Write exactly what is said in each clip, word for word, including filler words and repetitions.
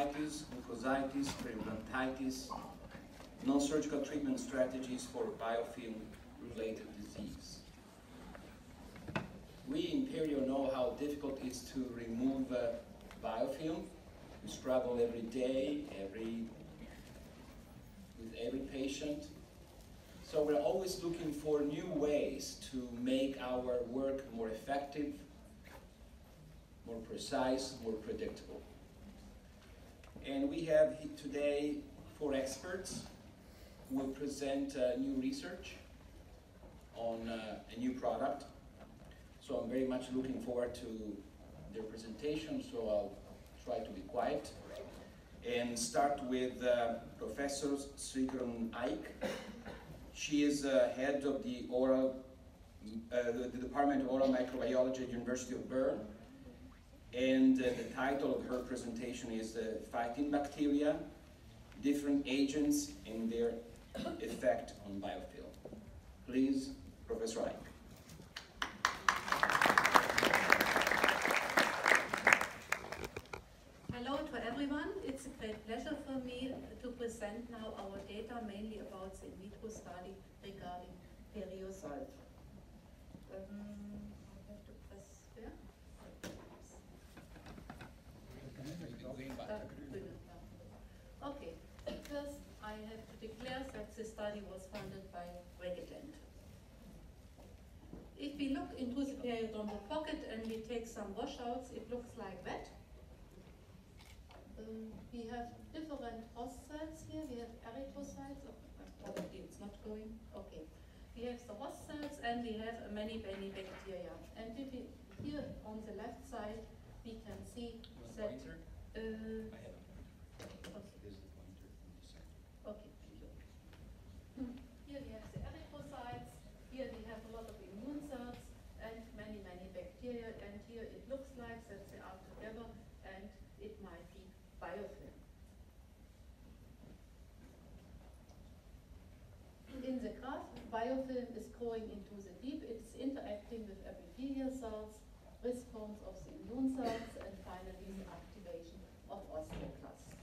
implantitis, mucositis, periimplantitis, non-surgical treatment strategies for biofilm-related disease. We in Perio know how difficult it is to remove uh, biofilm. We struggle every day, every with every patient. So we're always looking for new ways to make our work more effective, more precise, more predictable. And we have today four experts who will present uh, new research on uh, a new product. So I'm very much looking forward to their presentation, so I'll try to be quiet and start with uh, Professor Sigrun Eick. She is uh, head of the, oral, uh, the Department of Oral Microbiology at University of Bern. And uh, the title of her presentation is uh, Fighting Bacteria, Different Agents and Their Effect on Biofilm. Please, Professor Eick. It's a great pleasure for me to present now our data mainly about the in vitro study regarding Perisolv. Um, I have to press there. Uh, okay, first I have to declare that the study was funded by Regedent. If we look into the periodontal pocket and we take some washouts, it looks like that. Um, we have different host cells here. We have erythrocytes. Oh, probably it's not going. Okay. We have the host cells and we have many, many bacteria. And if we, here on the left side, we can see that. Pointer? Uh, I have a pointer. Okay. There's the pointer on the side. Okay. Here we have the erythrocytes. Here we have a lot of immune cells and many, many bacteria. And here it looks like that they are together and it might be biofilm. In the graph, biofilm is going into the deep. It's interacting with epithelial cells, response of the immune cells, and finally the activation of osteoclasts.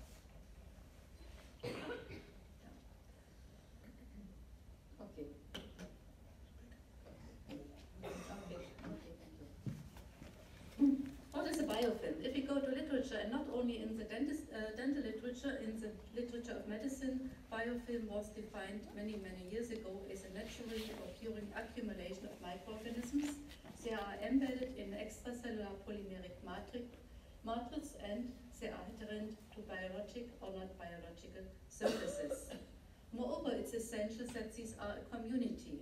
Okay. Biofilm. If we go to literature, and not only in the dentist, uh, dental literature, in the literature of medicine, biofilm was defined many, many years ago as a natural occurring accumulation of microorganisms. They are embedded in extracellular polymeric matrix, matrix and they are adherent to biologic or not biological surfaces. Moreover, it's essential that these are a community,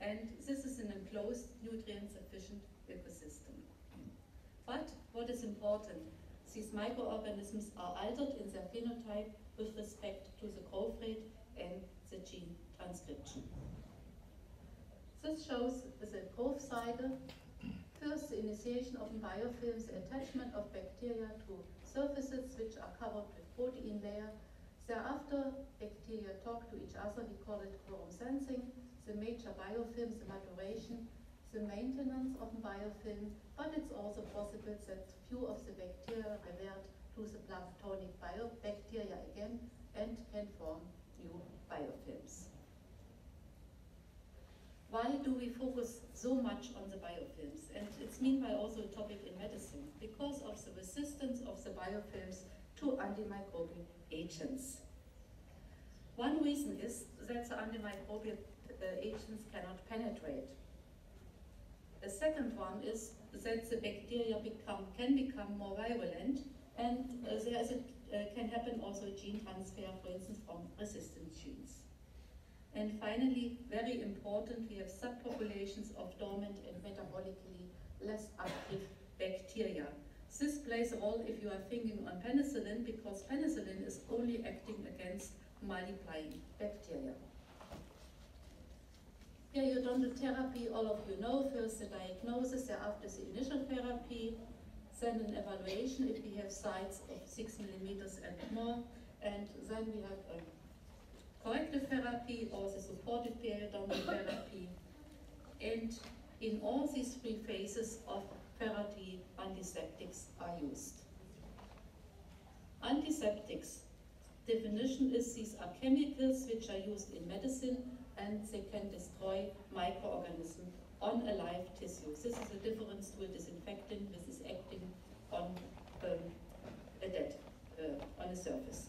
and this is an enclosed, nutrient-sufficient ecosystem. But what is important, these microorganisms are altered in their phenotype with respect to the growth rate and the gene transcription. This shows the growth cycle. First, the initiation of biofilms, the attachment of bacteria to surfaces which are covered with protein layer. Thereafter, bacteria talk to each other, we call it quorum sensing. The major biofilms, the maturation, the maintenance of biofilm, but it's also possible that few of the bacteria revert to the planktonic biobacteria again and can form new biofilms. Why do we focus so much on the biofilms? And it's meanwhile also a topic in medicine, because of the resistance of the biofilms to antimicrobial agents. One reason is that the antimicrobial agents cannot penetrate. The second one is that the bacteria become, can become more virulent, and uh, there is a, uh, can happen also gene transfer, for instance, from resistant genes. And finally, very important, we have subpopulations of dormant and metabolically less active bacteria. This plays a role if you are thinking on penicillin, because penicillin is only acting against multiplying bacteria. Periodontal therapy, all of you know, first the diagnosis, thereafter the initial therapy, then an evaluation if we have sites of six millimeters and more, and then we have a corrective therapy or the supportive periodontal therapy. And in all these three phases of therapy, antiseptics are used. Antiseptics. Definition is these are chemicals which are used in medicine and they can destroy microorganisms on a live tissue. This is the difference to a disinfectant which is acting on um, a dead, uh, on a surface.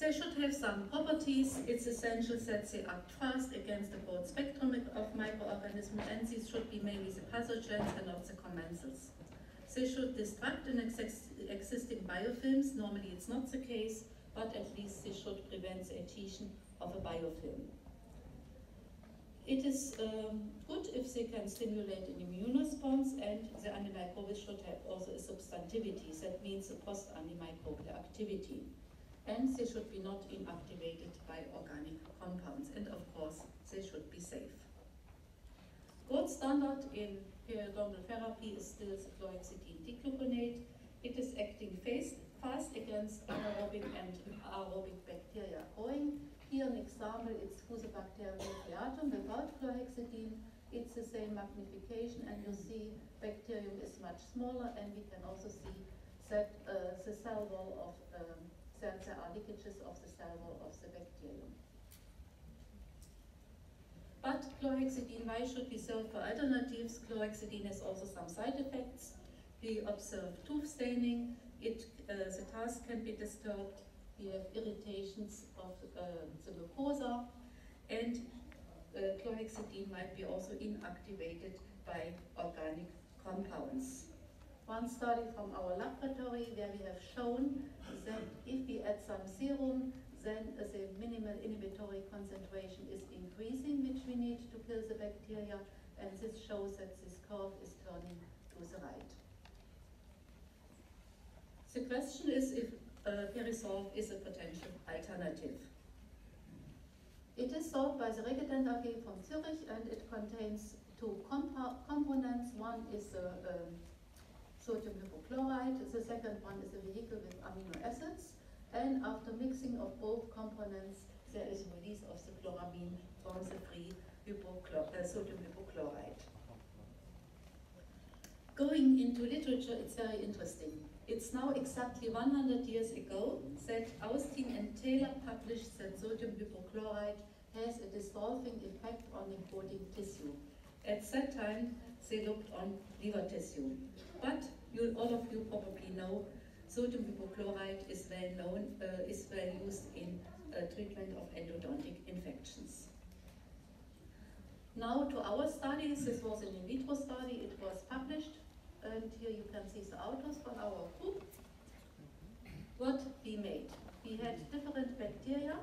They should have some properties. It's essential that they act fast against the broad spectrum of microorganisms, and these should be mainly the pathogens and not the commensals. They should destruct an ex existing biofilms. Normally it's not the case, but at least they should prevent the adhesion of a biofilm. It is um, good if they can stimulate an immune response, and the antimicrobials should have also a substantivity, that means a post-antimicrobial activity. And they should be not inactivated by organic compounds, and of course they should be safe. Gold standard in periodontal therapy is still chlorhexidine dichlorconate. It is acting fast against anaerobic and aerobic bacteria growing. Here an example, it's Fusobacterium nucleatum without chlorhexidine. It's the same magnification, and you see bacterium is much smaller, and we can also see that uh, the cell wall of um, that there are leakages of the cell wall of the bacterium. But chlorhexidine, why should we search for alternatives? Chlorhexidine has also some side effects. We observe tooth staining. It, uh, the task can be disturbed. We have irritations of uh, the mucosa, and uh, chlorhexidine might be also inactivated by organic compounds. One study from our laboratory where we have shown that if we add some serum, then the minimal inhibitory concentration is increasing, which we need to kill the bacteria, and this shows that this curve is turning to the right. The question is if uh, Perisolv is a potential alternative. It is sold by the Regedent A G from Zurich, and it contains two compo components. One is a uh, um, sodium hypochlorite, the second one is a vehicle with amino acids, and after mixing of both components, there is release of the chloramine from the free hypochlor uh, sodium hypochlorite. Going into literature, it's very interesting. It's now exactly one hundred years ago that Austin and Taylor published that sodium hypochlorite has a dissolving effect on encoding tissue. At that time, they looked on liver tissue. But you, all of you probably know sodium hypochlorite is well known, uh, is well used in uh, treatment of endodontic infections. Now to our studies. This was an in vitro study, it was published, and here you can see the outcomes from our group. What we made. We had different bacteria.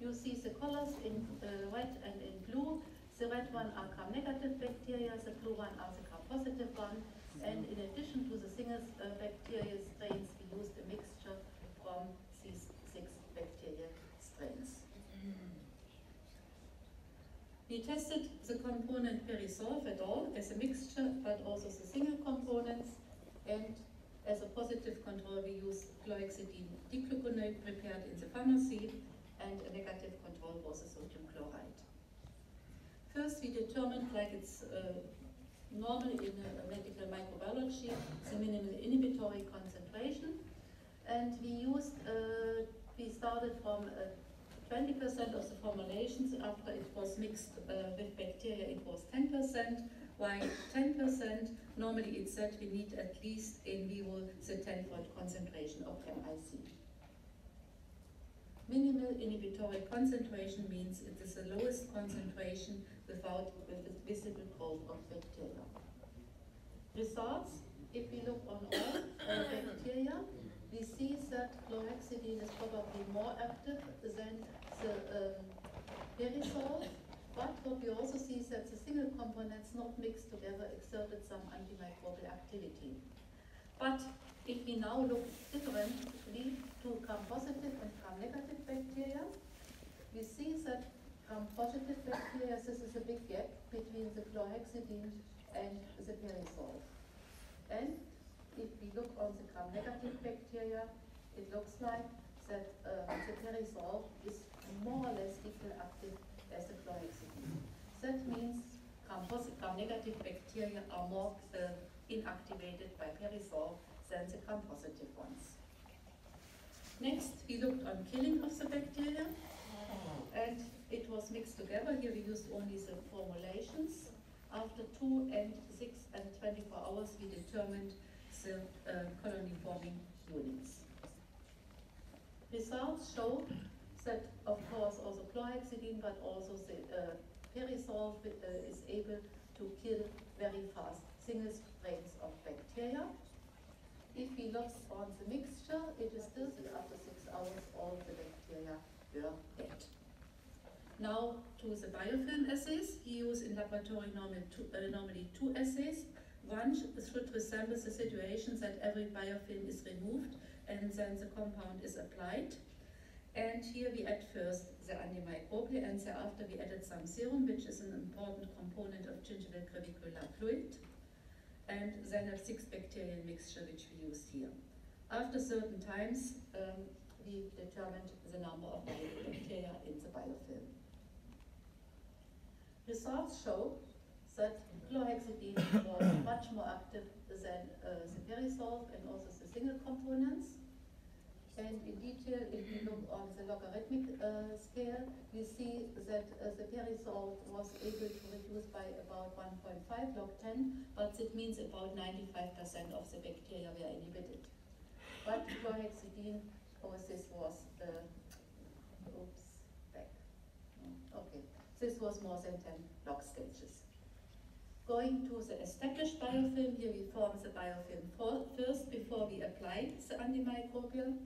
You see the colors in uh, red and in blue. The red one are gram-negative bacteria, the blue one are the gram-positive one. And in addition to the single uh, bacteria strains, we used a mixture from these six bacteria strains. We tested the component Perisolv at all as a mixture, but also the single components. And as a positive control, we used chlorhexidine dichlorconate prepared in the pharmacy, and a negative control was the sodium chloride. First, we determined, like it's uh, normal in uh, medical microbiology, the minimal inhibitory concentration, and we used, uh, we started from twenty percent uh, of the formulations. After it was mixed uh, with bacteria, it was ten percent, while ten percent, normally it said we need at least in vivo the tenfold concentration of M I C. Minimal inhibitory concentration means it is the lowest concentration without visible growth of bacteria. Results, if we look on all uh, bacteria, we see that chlorhexidine is probably more active than the um, Perisolv, but what we also see is that the single components not mixed together exerted some antimicrobial activity. But if we now look differently to gram-positive and gram-negative bacteria, we see that gram-positive bacteria, this is a big gap between the chlorhexidine and the Perisolv. And if we look on the gram-negative bacteria, it looks like that uh, the Perisolv is more or less equally active as the chlorhexidine. That means gram-negative bacteria are more uh, inactivated by Perisolv than the gram-positive ones. Next, we looked on killing of the bacteria, and it was mixed together. Here we used only the formulations. After two and six and twenty-four hours, we determined the uh, colony-forming units. Results show that, of course, also chlorhexidine, but also the uh, Perisolv uh, is able to kill very fast single strains of bacteria. If we look on the mixture, it is still that after six hours, all the bacteria were dead. Now to the biofilm assays. We use in laboratory normal two, uh, normally two assays. One should resemble the situation that every biofilm is removed and then the compound is applied. And here we add first the antimicrobial, and thereafter we added some serum, which is an important component of gingival crevicular fluid, and then a six bacterial mixture which we used here. After certain times, um, we determined the number of bacteria in the biofilm. Results show that chlorhexidine was much more active than uh, the Perisolv and also the single components. And in detail, if we look on the logarithmic uh, scale, we see that uh, the Perisolv was able to reduce by about one point five log ten, but it means about ninety-five percent of the bacteria were inhibited. But chlorhexidine, oh, this was, uh, oops, back. Okay, this was more than ten log stages. Going to the established biofilm, here we form the biofilm for, first before we apply the antimicrobial.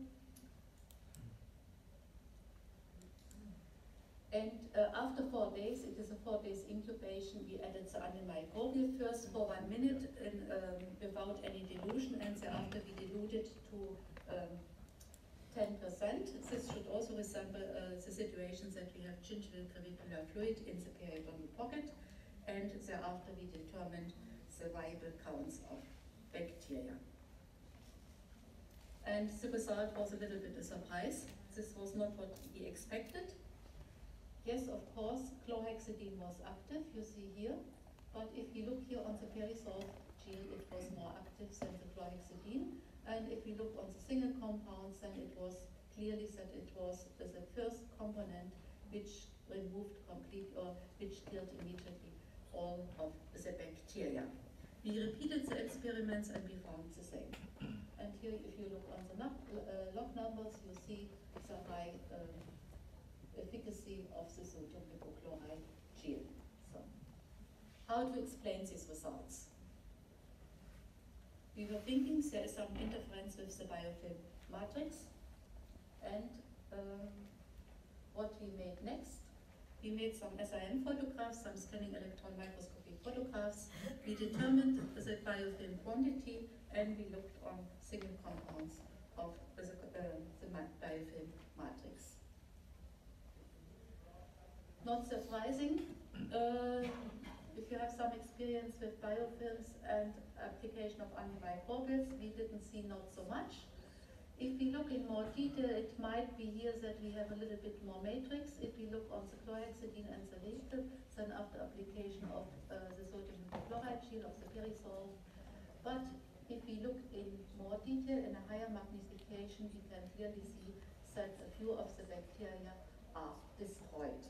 And uh, after four days, it is a four days incubation, we added the antimicrobial first for one minute in, um, without any dilution, and thereafter we diluted to um, ten percent. This should also resemble uh, the situations that we have gingival crevicular fluid in the periodontal pocket. And thereafter we determined the viable counts of bacteria. And the result was a little bit a surprise. This was not what we expected. Yes, of course, chlorhexidine was active, you see here. But if you look here on the Perisolv gene, it was more active than the chlorhexidine. And if we look on the single compounds, then it was clearly that it was the first component which removed completely or which killed immediately all of the bacteria. We repeated the experiments and we found the same. And here, if you look on the log numbers, you see the high um, efficacy of the sodium hypochlorite gel. So, how to explain these results? We were thinking there is some interference with the biofilm matrix, and um, what we made next. We made some S I M photographs, some scanning electron microscopy photographs. We determined the biofilm quantity, and we looked on single compounds of the, uh, the biofilm matrix. Not surprising, uh, if you have some experience with biofilms and application of antimicrobials, we didn't see not so much. If we look in more detail, it might be here that we have a little bit more matrix. If we look on the chlorhexidine and the Regedent, then after application of uh, the sodium hypochlorite gel of the Perisolv. But if we look in more detail, in a higher magnification, we can clearly see that a few of the bacteria are destroyed.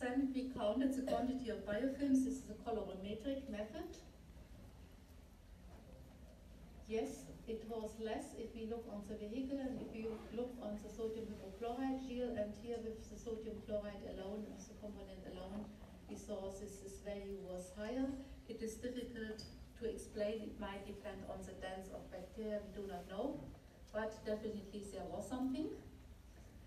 Then we counted the quantity of biofilms. This is a colorimetric method. Yes, it was less if we look on the vehicle, and if you look on the sodium hypochlorite gel, and here with the sodium chloride alone, as the component alone, we saw this, this value was higher. It is difficult to explain. It might depend on the density of bacteria, we do not know, but definitely there was something.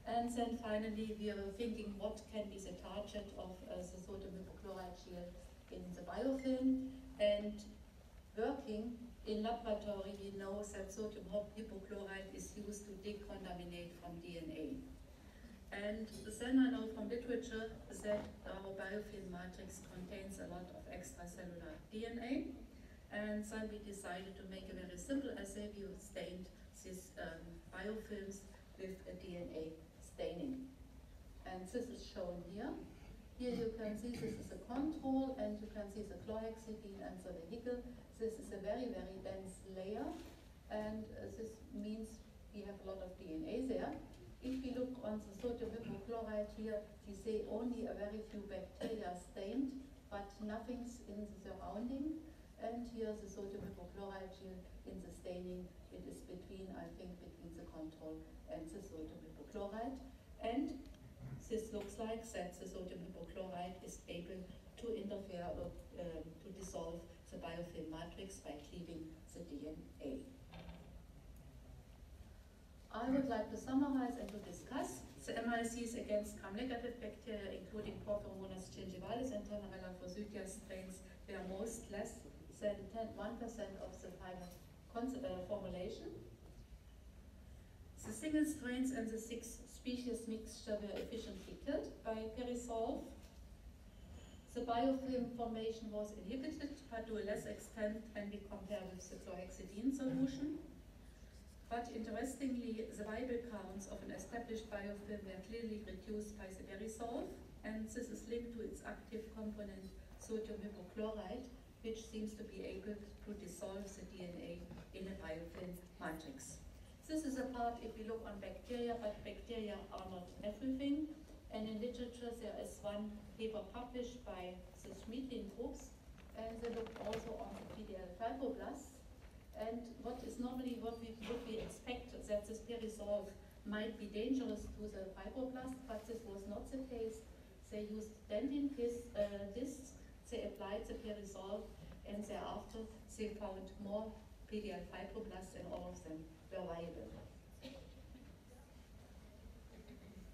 And then finally, we are thinking what can be the target of uh, the sodium hypochlorite gel in the biofilm, and working in laboratory, we know that sodium hypochlorite is used to decontaminate from D N A. And then I know from literature that our biofilm matrix contains a lot of extracellular D N A. And then we decided to make a very simple assay. We stained these um, biofilms with a D N A staining. And this is shown here. Here you can see this is a control, and you can see the chlorhexidine and the vehicle. This is a very, very dense layer, and uh, this means we have a lot of D N A there. If we look on the sodium hypochlorite here, we see only a very few bacteria stained, but nothing's in the surrounding. And here the sodium hypochlorite here in the staining, it is between, I think, between the control and the sodium hypochlorite. And this looks like that the sodium hypochlorite is able to interfere or um, to dissolve the biofilm matrix by cleaving the D N A. I would like to summarize and to discuss the M I Cs against gram-negative bacteria, including Porphyromonas gingivalis and Tannerella forsythia strains. They are most less than one percent of the final formulation. The single strains and the six species mixture were efficiently killed by Perisolv. The biofilm formation was inhibited, but to a less extent when we compare with the chlorhexidine solution. But interestingly, the viable counts of an established biofilm were clearly reduced by the Perisolv, and this is linked to its active component sodium hypochlorite, which seems to be able to dissolve the D N A in a biofilm matrix. This is a part if we look on bacteria, but bacteria are not everything. And in literature, there is one paper published by the Schmidlin groups, and they looked also on the P D L fibroblasts. And what is normally what we would be expected, that this Perisolv might be dangerous to the fibroblast, but this was not the case. They used dentin uh, discs, they applied the Perisolv, and thereafter they found more P D L fibroblasts, and all of them were viable.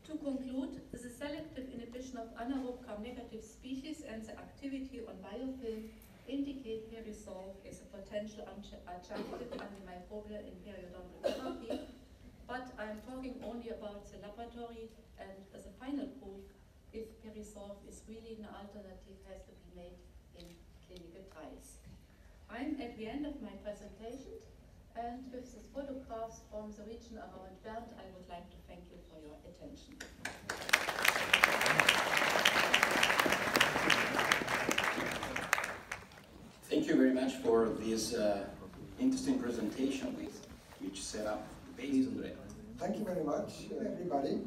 To conclude, the selective inhibition of anaerobic gram-negative species and the activity on biofilm indicate Perisolv is a potential adjunctive antimicrobial in periodontal therapy, but I'm talking only about the laboratory, and as a final proof, if Perisolv is really an alternative, has to be made in clinical trials. I'm at the end of my presentation, and with these photographs from the region around Bern, I would like to thank you for your attention. Thank you very much for this uh, interesting presentation which set up the base, Andrea. Thank you very much, everybody.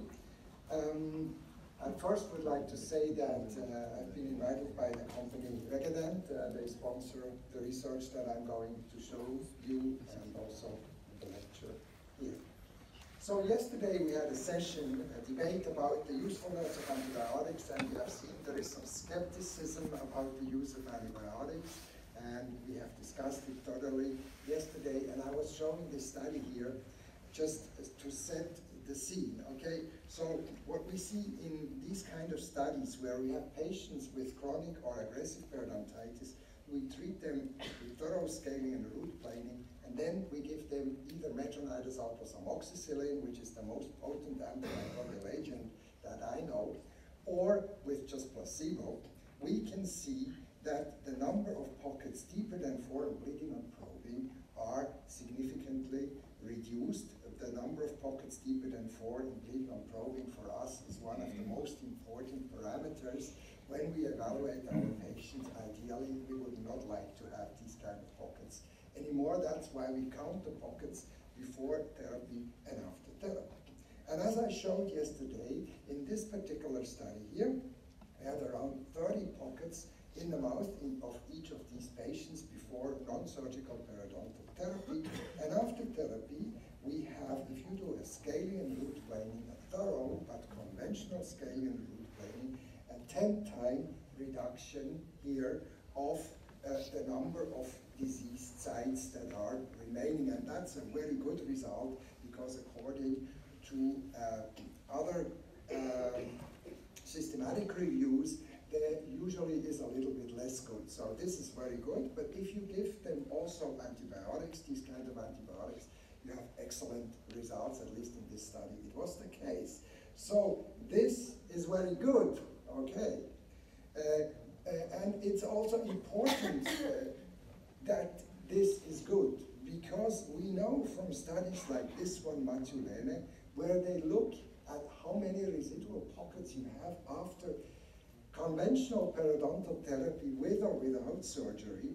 Um, I first would like to say that uh, I've been invited by the company Regedent. Uh, they sponsor the research that I'm going to show you and also the lecture here. So yesterday we had a session, a debate about the usefulness of antibiotics, and we have seen there is some skepticism about the use of antibiotics. And we have discussed it thoroughly yesterday, and I was showing this study here just to set the scene, okay? So what we see in these kind of studies where we have patients with chronic or aggressive periodontitis, we treat them with thorough scaling and root planing, and then we give them either metronidazole or some amoxicillin, which is the most potent antimicrobial agent that I know, or with just placebo. We can see that the number of pockets deeper than four bleeding on probing are significantly reduced. The number of pockets deeper than four in bleeding on probing for us is one of the most important parameters. When we evaluate our patients, ideally, we would not like to have these kind of pockets anymore. That's why we count the pockets before therapy and after therapy. And as I showed yesterday, in this particular study here, we had around thirty pockets in the mouth in, of each of these patients before non-surgical periodontal therapy. And after therapy, we have, if you do a scaling and root planing, a thorough but conventional scaling and root planing, a ten-time reduction here of uh, the number of diseased sites that are remaining. And that's a very good result, because according to uh, other uh, systematic reviews, there usually is a little bit less good. So this is very good, but if you give them also antibiotics, these kind of antibiotics, you have excellent results, at least in this study. It was the case. So this is very good, okay. Uh, uh, and it's also important uh, that this is good, because we know from studies like this one, Matuliene, where they look at how many residual pockets you have after conventional periodontal therapy with or without surgery,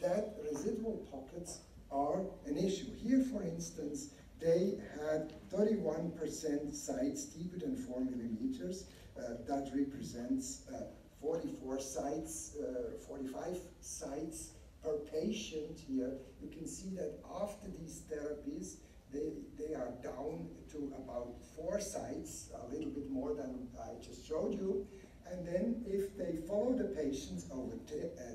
that residual pockets are an issue. Here, for instance, they had thirty-one percent sites deeper than four millimeters. Uh, that represents uh, forty-four sites, uh, forty-five sites per patient here. You can see that after these therapies, they, they are down to about four sites, a little bit more than I just showed you. And then if they follow the patients over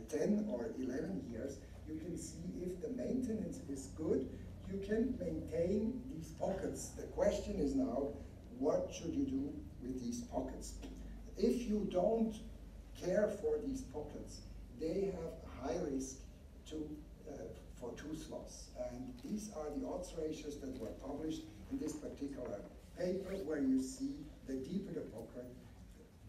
ten or eleven years, you can see if the maintenance is good, you can maintain these pockets. The question is now, what should you do with these pockets? If you don't care for these pockets, they have a high risk to, uh, for tooth loss. And these are the odds ratios that were published in this particular paper, where you see the deeper the pocket,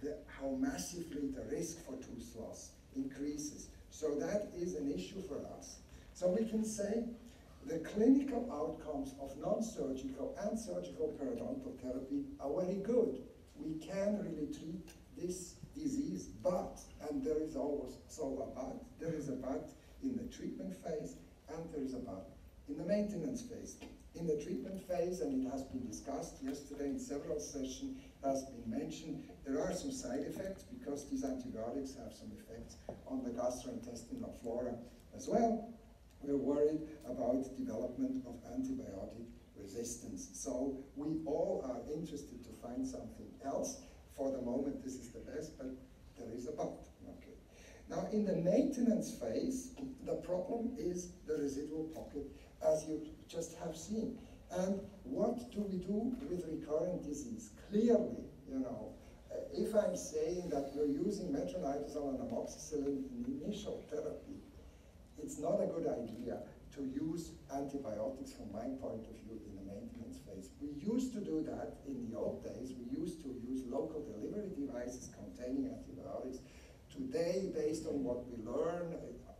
the, how massively the risk for tooth loss increases. So that is an issue for us. So we can say the clinical outcomes of non-surgical and surgical periodontal therapy are very good. We can really treat this disease, but, and there is always so a but, there is a but in the treatment phase, and there is a but in the maintenance phase. In the treatment phase, and it has been discussed yesterday in several sessions, has been mentioned, there are some side effects because these antibiotics have some effects on the gastrointestinal flora as well. We're worried about development of antibiotic resistance. So we all are interested to find something else. For the moment, this is the best, but there is a but. Okay. Now, in the maintenance phase, the problem is the residual pocket, as you just have seen. And what do we do with recurrent disease? Clearly, you know, uh, if I'm saying that we're using metronidazole and amoxicillin in initial therapy, it's not a good idea to use antibiotics from my point of view in the maintenance phase. We used to do that in the old days. We used to use local delivery devices containing antibiotics. Today, based on what we learn,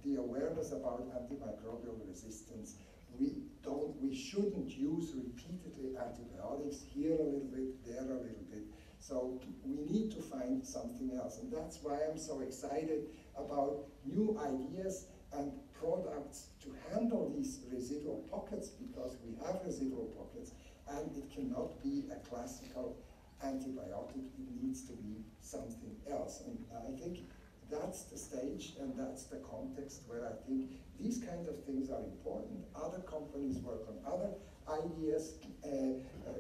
the awareness about antimicrobial resistance, we don't, we shouldn't use repeatedly antibiotics, here a little bit, there a little bit. So we need to find something else. And that's why I'm so excited about new ideas and products to handle these residual pockets, because we have residual pockets, and it cannot be a classical antibiotic. It needs to be something else. And I think that's the stage and that's the context where I think these kinds of things are important. Other companies work on other ideas, uh, uh,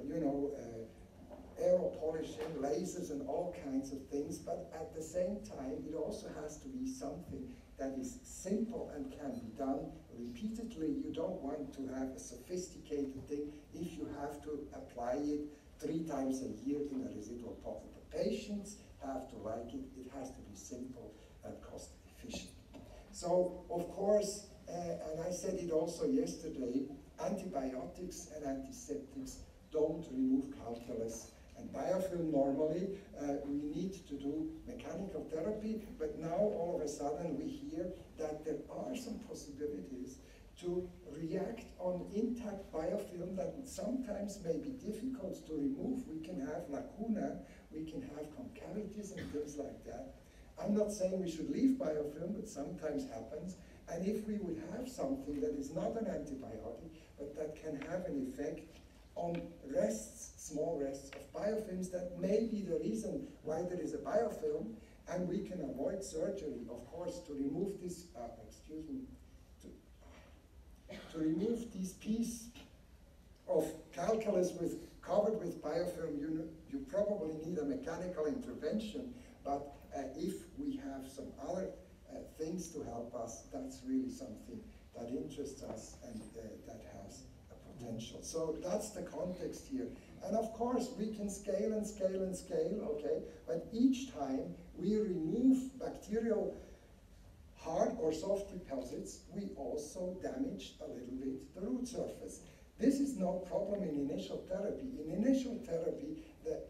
you know, uh, aeropolishing, lasers and all kinds of things, but at the same time, it also has to be something that is simple and can be done repeatedly. You don't want to have a sophisticated thing if you have to apply it three times a year in a residual pocket. The patients have to like it. It has to be simple and cost efficient. So, of course, uh, and I said it also yesterday, antibiotics and antiseptics don't remove calculus and biofilm normally. Uh, we need to do mechanical therapy, but now all of a sudden we hear that there are some possibilities to react on intact biofilm that sometimes may be difficult to remove. We can have lacuna, we can have concavities and things like that. I'm not saying we should leave biofilm, but sometimes happens. And if we would have something that is not an antibiotic, but that can have an effect on rests, small rests of biofilms, that may be the reason why there is a biofilm, and we can avoid surgery, of course, to remove this, uh, excuse me, to remove this piece of calculus with, covered with biofilm, you, know, you probably need a mechanical intervention, but uh, if we have some other uh, things to help us, that's really something that interests us and uh, that has a potential. So that's the context here. And of course, we can scale and scale and scale, okay? But each time we remove bacterial hard or soft deposits, we also damage a little bit the root surface. This is no problem in initial therapy. In initial therapy, the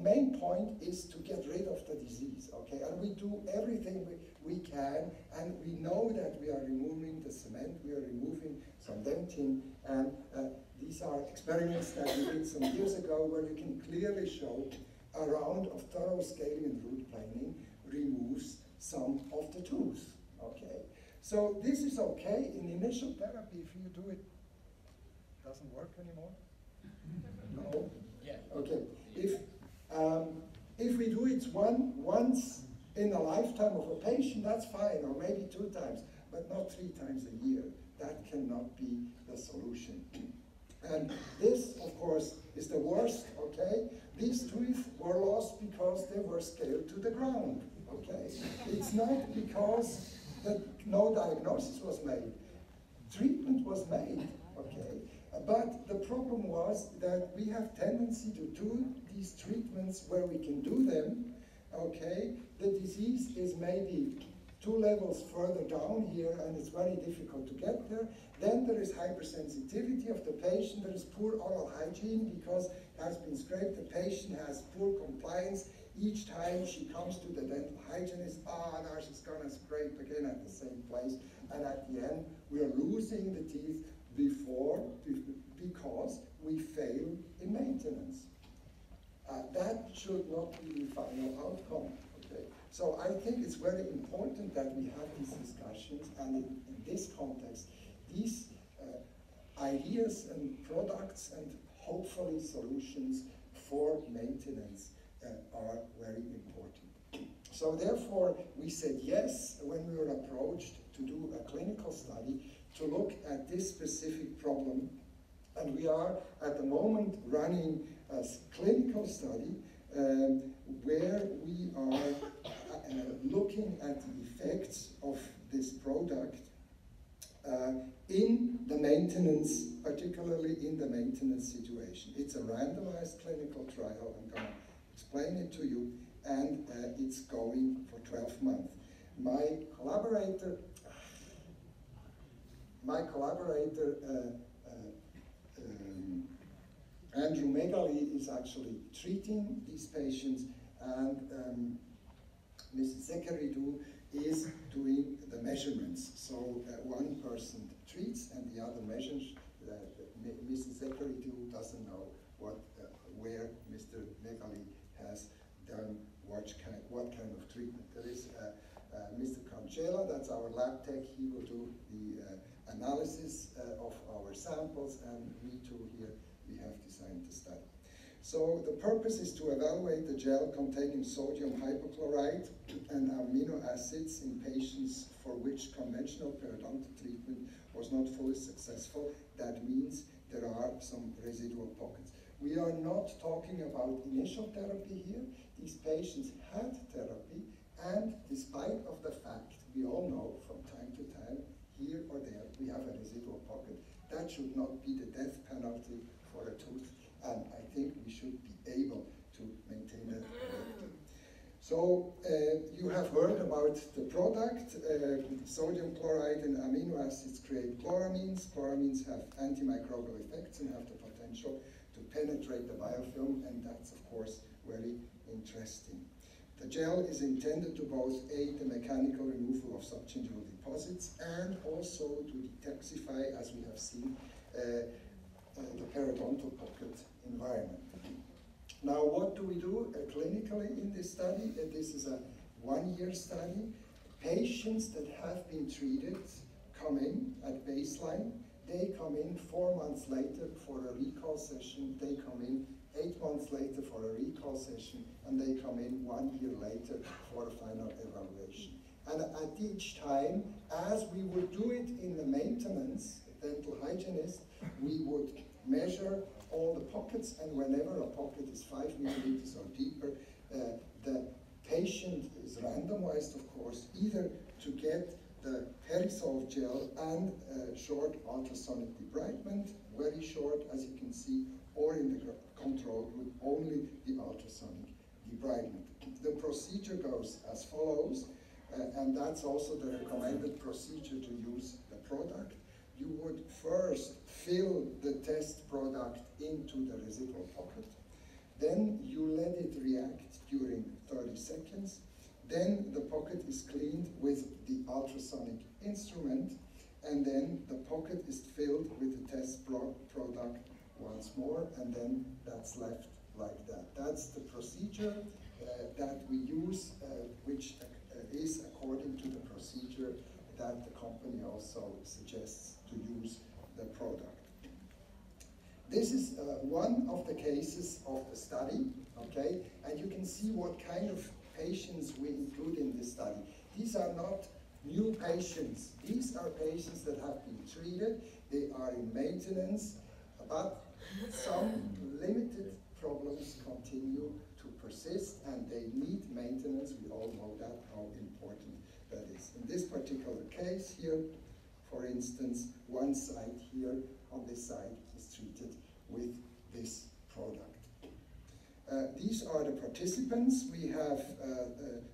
main point is to get rid of the disease, okay? And we do everything we, we can, and we know that we are removing the cement, we are removing some dentin, and uh, these are experiments that we did some years ago where you can clearly show a round of thorough scaling and root planing removes some of the tooth, okay? So this is okay in initial therapy. If you do it, doesn't work anymore? No? Yeah. Okay. If, um, if we do it one, once in a lifetime of a patient, that's fine, or maybe two times, but not three times a year. That cannot be the solution. And this, of course, is the worst, okay? These teeth were lost because they were scaled to the ground, okay? It's not because that no diagnosis was made. Treatment was made, okay? But the problem was that we have tendency to do these treatments where we can do them, okay? The disease is maybe two levels further down here, and it's very difficult to get there. Then there is hypersensitivity of the patient, there is poor oral hygiene because it has been scraped, the patient has poor compliance. Each time she comes to the dental hygienist, ah, now she's gonna scrape again at the same place, and at the end, we are losing the teeth before, because we fail in maintenance. Uh, that should not be the final outcome. Okay. So I think it's very important that we have these discussions, and in, in this context, these uh, ideas and products and hopefully solutions for maintenance uh, are very important. So therefore, we said yes when we were approached to do a clinical study to look at this specific problem, and we are at the moment running a clinical study Um, where we are uh, looking at the effects of this product uh, in the maintenance, particularly in the maintenance situation. It's a randomized clinical trial, I'm going to explain it to you, and uh, it's going for twelve months. My collaborator, my collaborator, uh, uh, um, Andrea Megali, is actually treating these patients, and um, Missus Zekaridou is doing the measurements. So uh, one person treats and the other measures. Uh, Missus Zekaridou doesn't know what, uh, where Mister Megali has done what kind, what kind of treatment. There is uh, uh, Mister Kanchela, that's our lab tech. He will do the uh, analysis uh, of our samples, and me too here. We have designed the study. So the purpose is to evaluate the gel containing sodium hypochlorite and amino acids in patients for which conventional periodontic treatment was not fully successful. That means there are some residual pockets. We are not talking about initial therapy here. These patients had therapy, and despite of the fact, we all know from time to time, here or there, we have a residual pocket. That should not be the death penalty for a tooth, and I think we should be able to maintain that. So uh, you have heard about the product. Uh, sodium chloride and amino acids create chloramines. Chloramines have antimicrobial effects and have the potential to penetrate the biofilm, and that's of course very interesting. The gel is intended to both aid the mechanical removal of subgingival deposits and also to detoxify, as we have seen, uh, Uh, the periodontal pocket environment. Now, what do we do uh, clinically in this study? Uh, this is a one-year study. Patients that have been treated come in at baseline. They come in four months later for a recall session. They come in eight months later for a recall session, and they come in one year later for a final evaluation. And at each time, as we would do it in the maintenance, dental hygienist, we would measure all the pockets, and whenever a pocket is five millimeters or deeper, uh, the patient is randomized, of course, either to get the Perisolv gel and uh, short ultrasonic debridement, very short as you can see, or in the control with only the ultrasonic debridement. The procedure goes as follows, uh, and that's also the recommended procedure to use the product. You would first fill the test product into the residual pocket, then you let it react during thirty seconds, then the pocket is cleaned with the ultrasonic instrument, and then the pocket is filled with the test pro product once more, and then that's left like that. That's the procedure. uh, that we use, uh, which is according to the procedure that the company also suggests to use the product. This is uh, one of the cases of the study, okay? And you can see what kind of patients we include in this study. These are not new patients. These are patients that have been treated. They are in maintenance, but some limited problems continue to persist and they need maintenance. We all know that, how important that is. In this particular case here, for instance, one side here on this side is treated with this product. Uh, these are the participants. We have uh, uh,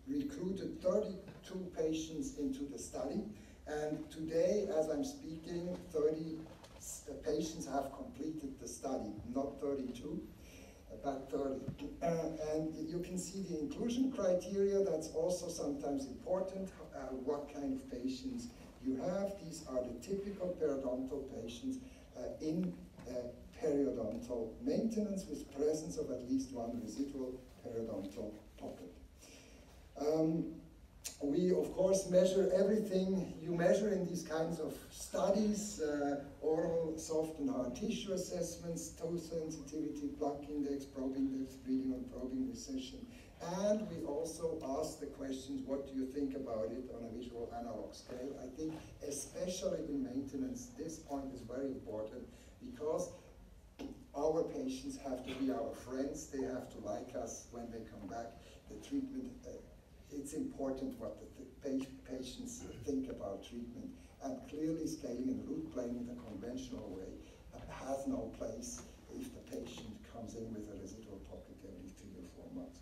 recruited thirty-two patients into the study, and today, as I'm speaking, thirty uh, patients have completed the study, not thirty-two, but thirty. Uh, and you can see the inclusion criteria. That's also sometimes important, uh, what kind of patients you have. These are the typical periodontal patients uh, in uh, periodontal maintenance with presence of at least one residual periodontal pocket. Um, we, of course, measure everything you measure in these kinds of studies, uh, oral, soft and hard tissue assessments, toe sensitivity, plaque index, probe index, bleeding and probing recession. And we also ask the questions, what do you think about it on a visual analog scale? I think especially in maintenance, this point is very important because our patients have to be our friends. They have to like us when they come back. The treatment, uh, it's important what the th patients think about treatment. And clearly scaling and root plane in the conventional way has no place if the patient comes in with a residual pocket every three or four months.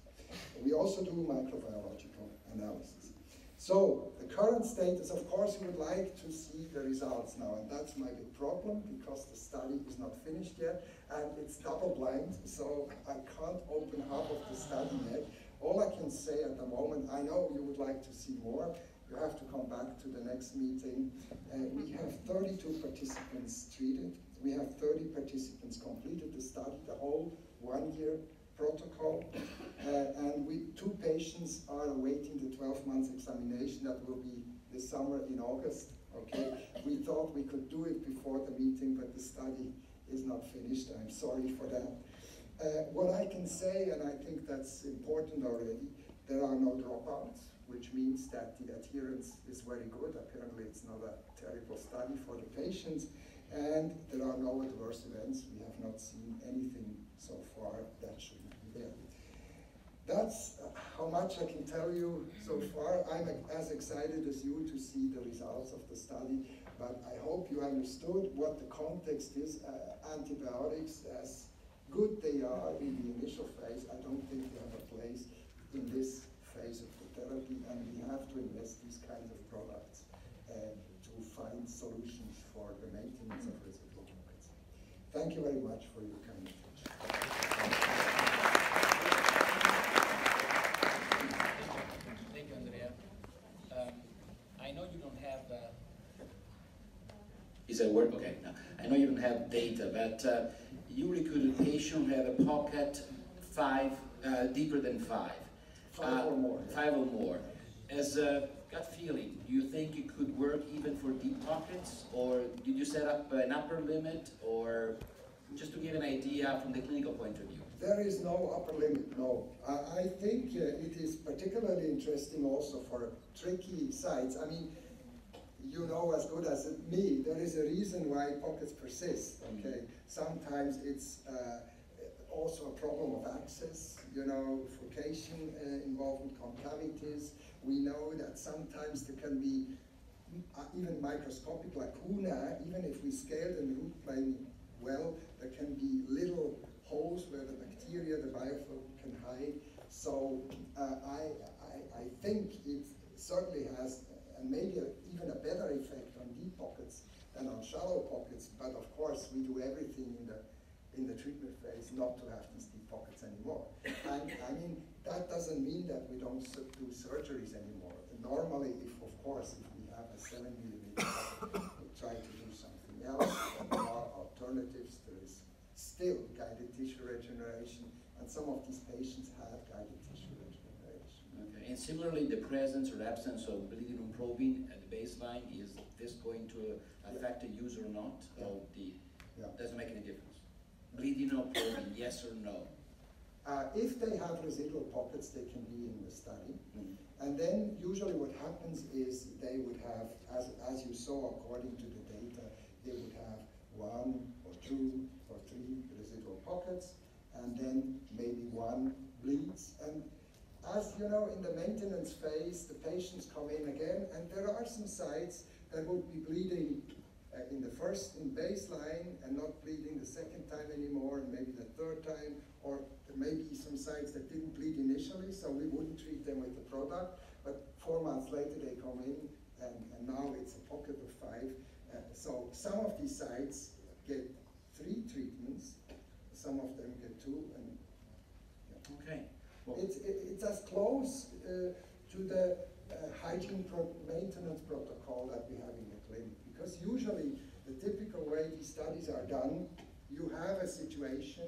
We also do microbiological analysis. So the current status, of course, we would like to see the results now, and that's my big problem because the study is not finished yet, and it's double blind, so I can't open half of the study yet. All I can say at the moment, I know you would like to see more, you have to come back to the next meeting. Uh, we have thirty-two participants treated, we have thirty participants completed the study, the whole one year protocol, uh, and we, two patients are awaiting the twelve months examination that will be this summer in August, okay? We thought we could do it before the meeting, but the study is not finished. I'm sorry for that. Uh, what I can say, and I think that's important already, there are no dropouts, which means that the adherence is very good. Apparently it's not a terrible study for the patients, and there are no adverse events. We have not seen anything so far that should be there. That's how much I can tell you so far. I'm as excited as you to see the results of the study, but I hope you understood what the context is. Uh, antibiotics, as good they are in the initial phase, I don't think they have a place in this phase of the therapy, and we have to invest these kinds of products uh, to find solutions for the maintenance of residual pockets. Thank you very much for your kind attention. Thank you, Andrea. Um, I know you don't have. Uh... Is that word okay? No. I know you don't have data, but uh, you recruited patients who have a pocket five uh, deeper than five, five uh, or more. Five or more. As a gut feeling, do you think it could work even for deep pockets, or did you set up an upper limit, or? Just to give an idea from the clinical point of view. There is no upper limit, no. I, I think uh, it is particularly interesting also for tricky sites. I mean, you know as good as me, there is a reason why pockets persist, okay? Mm-hmm. Sometimes it's uh, also a problem of access, you know, furcation uh, involvement, concavities. We know that sometimes there can be even microscopic lacuna, even if we scale and root plane well, there can be little holes where the bacteria, the biofilm can hide. So uh, I, I, I think it certainly has and maybe a, even a better effect on deep pockets than on shallow pockets. But of course, we do everything in the, in the treatment phase not to have these deep pockets anymore. And I mean, that doesn't mean that we don't do surgeries anymore. Normally, if of course, if we have a seven millimeter pocket, we try to do something else, and there are alternatives. There is still guided tissue regeneration, and some of these patients have guided tissue regeneration. Similarly, the presence or absence of bilirubin at the baseline, is this going to affect the use or not of the, yeah. doesn't make any difference. Bleeding or probing, yes or no? Uh, if they have residual pockets, they can be in the study. Mm. And then usually what happens is they would have, as, as you saw according to the data, they would have one or two or three residual pockets, and then maybe one bleeds. And as you know, in the maintenance phase, the patients come in again, and there are some sites that would be bleeding uh, in the first, in baseline, and not bleeding the second time anymore, and maybe the third time, or there may be some sites that didn't bleed initially, so we wouldn't treat them with the product, but four months later they come in, and, and now it's a pocket of five. Uh, so some of these sites get three treatments, some of them get two, and yeah. Okay. Well, it's, it, it's as close uh, to the uh, hygiene pro maintenance protocol that we have in the clinic, because usually the typical way these studies are done, you have a situation,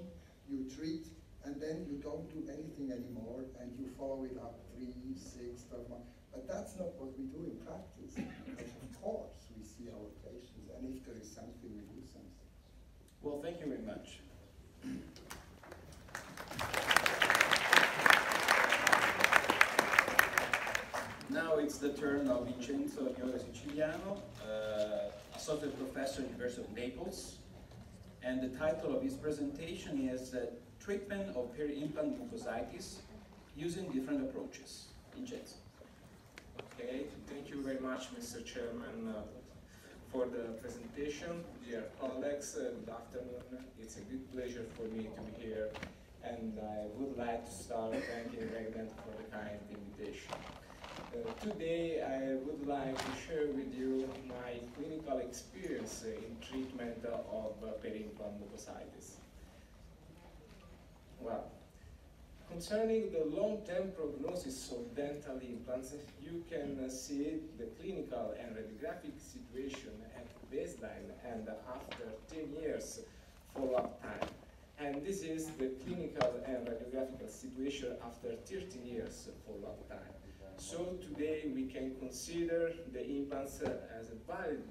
you treat, and then you don't do anything anymore, and you follow it up three, six, twelve months. But that's not what we do in practice, because of course we see our patients, and if there is something, we do something. Well, thank you very much. Now it's the turn of Vincenzo Iorio-Siciliano, uh, Associate Professor at the University of Naples. And the title of his presentation is uh, Treatment of Peri-Implant Mucositis Using Different Approaches. Vincenzo. Okay, thank you very much, Mister Chairman, uh, for the presentation. Dear colleagues, uh, good afternoon. It's a good pleasure for me to be here, and I would like to start thanking Regedent for the kind invitation. Uh, today, I would like to share with you my clinical experience in treatment of uh, peri-implant mucositis. Well, concerning the long-term prognosis of dental implants, you can uh, see the clinical and radiographic situation at baseline and after ten years follow-up time. And this is the clinical and radiographical situation after thirteen years follow-up time. So today we can consider the implants uh, as a valid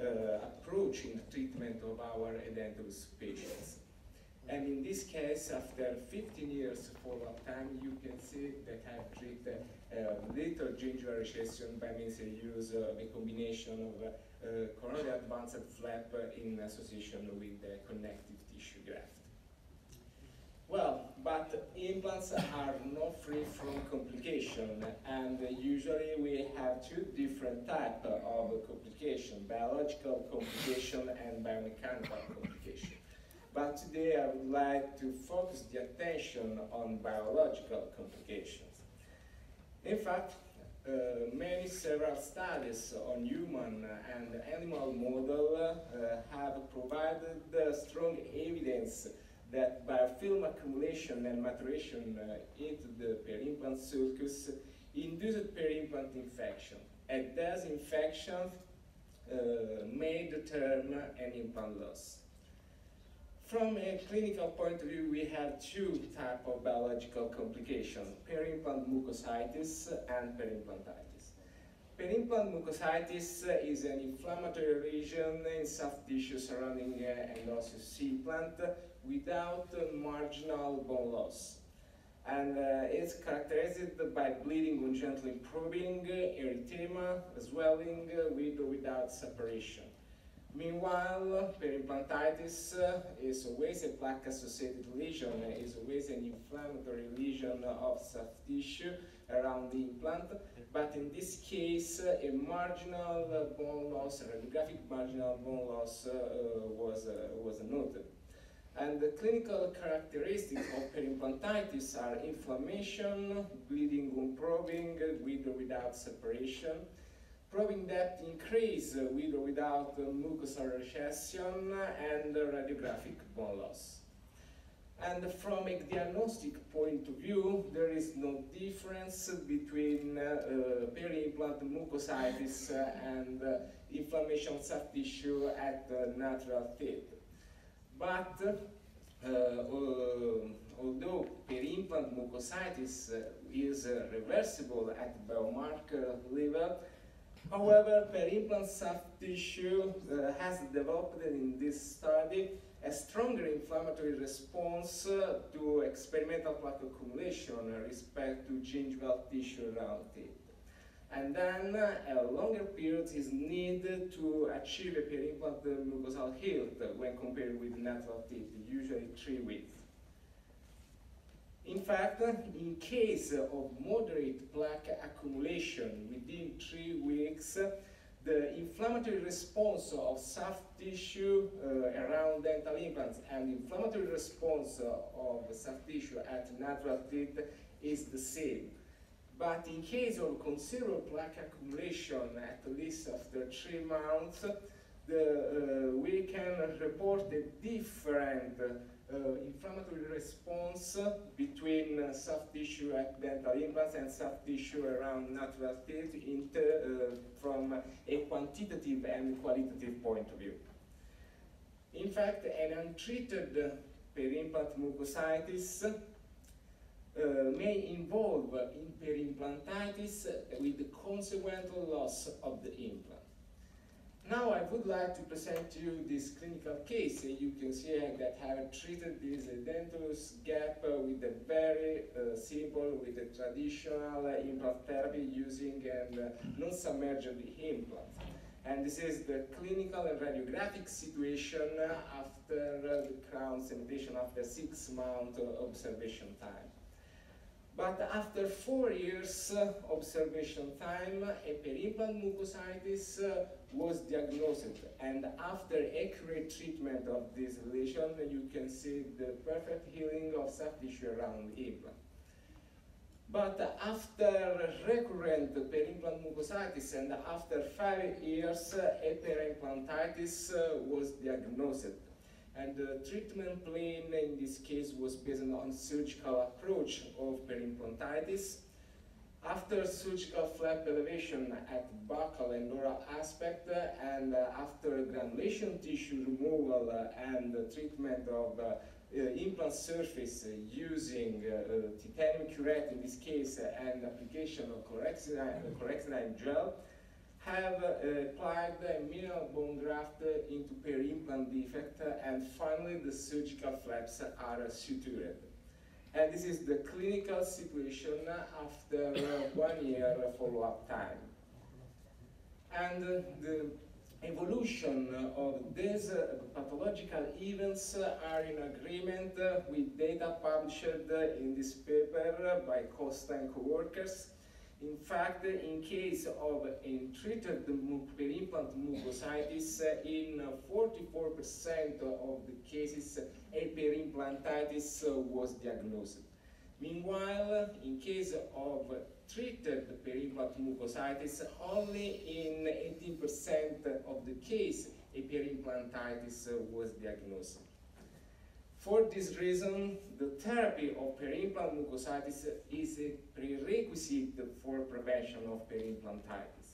uh, approach in the treatment of our edentulous patients. And in this case, after fifteen years follow-up time, you can see that I've treated uh, little gingival recession by means of use of a combination of uh, coronally advanced flap in association with the connective tissue graft. Well, but implants are not free from complication, and usually we have two different types of complication, biological complication and biomechanical complication. But today I would like to focus the attention on biological complications. In fact, uh, many several studies on human and animal model uh, have provided strong evidence that biofilm accumulation and maturation uh, into the peri-implant sulcus induced peri-implant infection, and those infections uh, may determine an implant loss. From a clinical point of view, we have two types of biological complications, peri-implant mucositis and peri-implantitis. Peri-implant mucositis is an inflammatory region in soft tissue surrounding uh, an osseous implant without uh, marginal bone loss. And uh, it's characterized by bleeding or gently probing, uh, erythema, swelling uh, with or without separation. Meanwhile, peri-implantitis uh, is always a plaque-associated lesion, is always an inflammatory lesion of soft tissue around the implant, but in this case, uh, a marginal uh, bone loss, a radiographic marginal bone loss uh, was, uh, was noted. And the clinical characteristics of peri-implantitis are inflammation, bleeding on probing with or without separation, probing depth increase with or without mucosal recession, and radiographic bone loss. And from a diagnostic point of view, there is no difference between uh, peri-implant mucositis and uh, inflammation soft tissue at the natural tip. But uh, uh, uh, although peri-implant mucositis uh, is uh, reversible at biomarker level, however, peri-implant soft tissue uh, has developed in this study a stronger inflammatory response uh, to experimental plaque accumulation with respect to gingival tissue around it. And then uh, a longer period is needed to achieve a peri-implant mucosal health when compared with natural teeth, usually three weeks. In fact, in case of moderate plaque accumulation within three weeks, the inflammatory response of soft tissue uh, around dental implants and inflammatory response of soft tissue at natural teeth is the same. But in case of considerable plaque accumulation, at least after three months, the, uh, we can report a different uh, inflammatory response between uh, soft tissue at dental implants and soft tissue around natural teeth in uh, from a quantitative and qualitative point of view. In fact, an untreated peri-implant mucositis Uh, may involve in peri-implantitis with the consequent loss of the implant. Now I would like to present to you this clinical case. You can see that I have treated this dentous gap with a very uh, simple, with a traditional implant therapy using a uh, non-submerged implant. And this is the clinical and radiographic situation after uh, the crown cementation, after six months uh, observation time. But after four years uh, observation time, a peri-implant mucositis uh, was diagnosed. And after accurate treatment of this lesion, you can see the perfect healing of soft tissue around the implant. But after recurrent peri-implant mucositis and after five years, uh, a peri-implantitis uh, was diagnosed. And the treatment plan in this case was based on surgical approach of peri-implantitis. After surgical flap elevation at buccal and oral aspect, and after granulation tissue removal and treatment of implant surface using titanium curette in this case and application of correxidine gel, have uh, applied a mineral bone graft uh, into peri-implant defect, uh, and finally the surgical flaps are uh, sutured. And this is the clinical situation after uh, one year follow-up time. And uh, the evolution of these uh, pathological events uh, are in agreement uh, with data published uh, in this paper by Costa and co-workers. In fact, in case of untreated peri-implant mucositis, in forty-four percent of the cases, a peri-implantitis was diagnosed. Meanwhile, in case of treated peri-implant mucositis, only in eighteen percent of the case, a peri-implantitis was diagnosed. For this reason, the therapy of peri-implant mucositis is a prerequisite for prevention of peri-implantitis.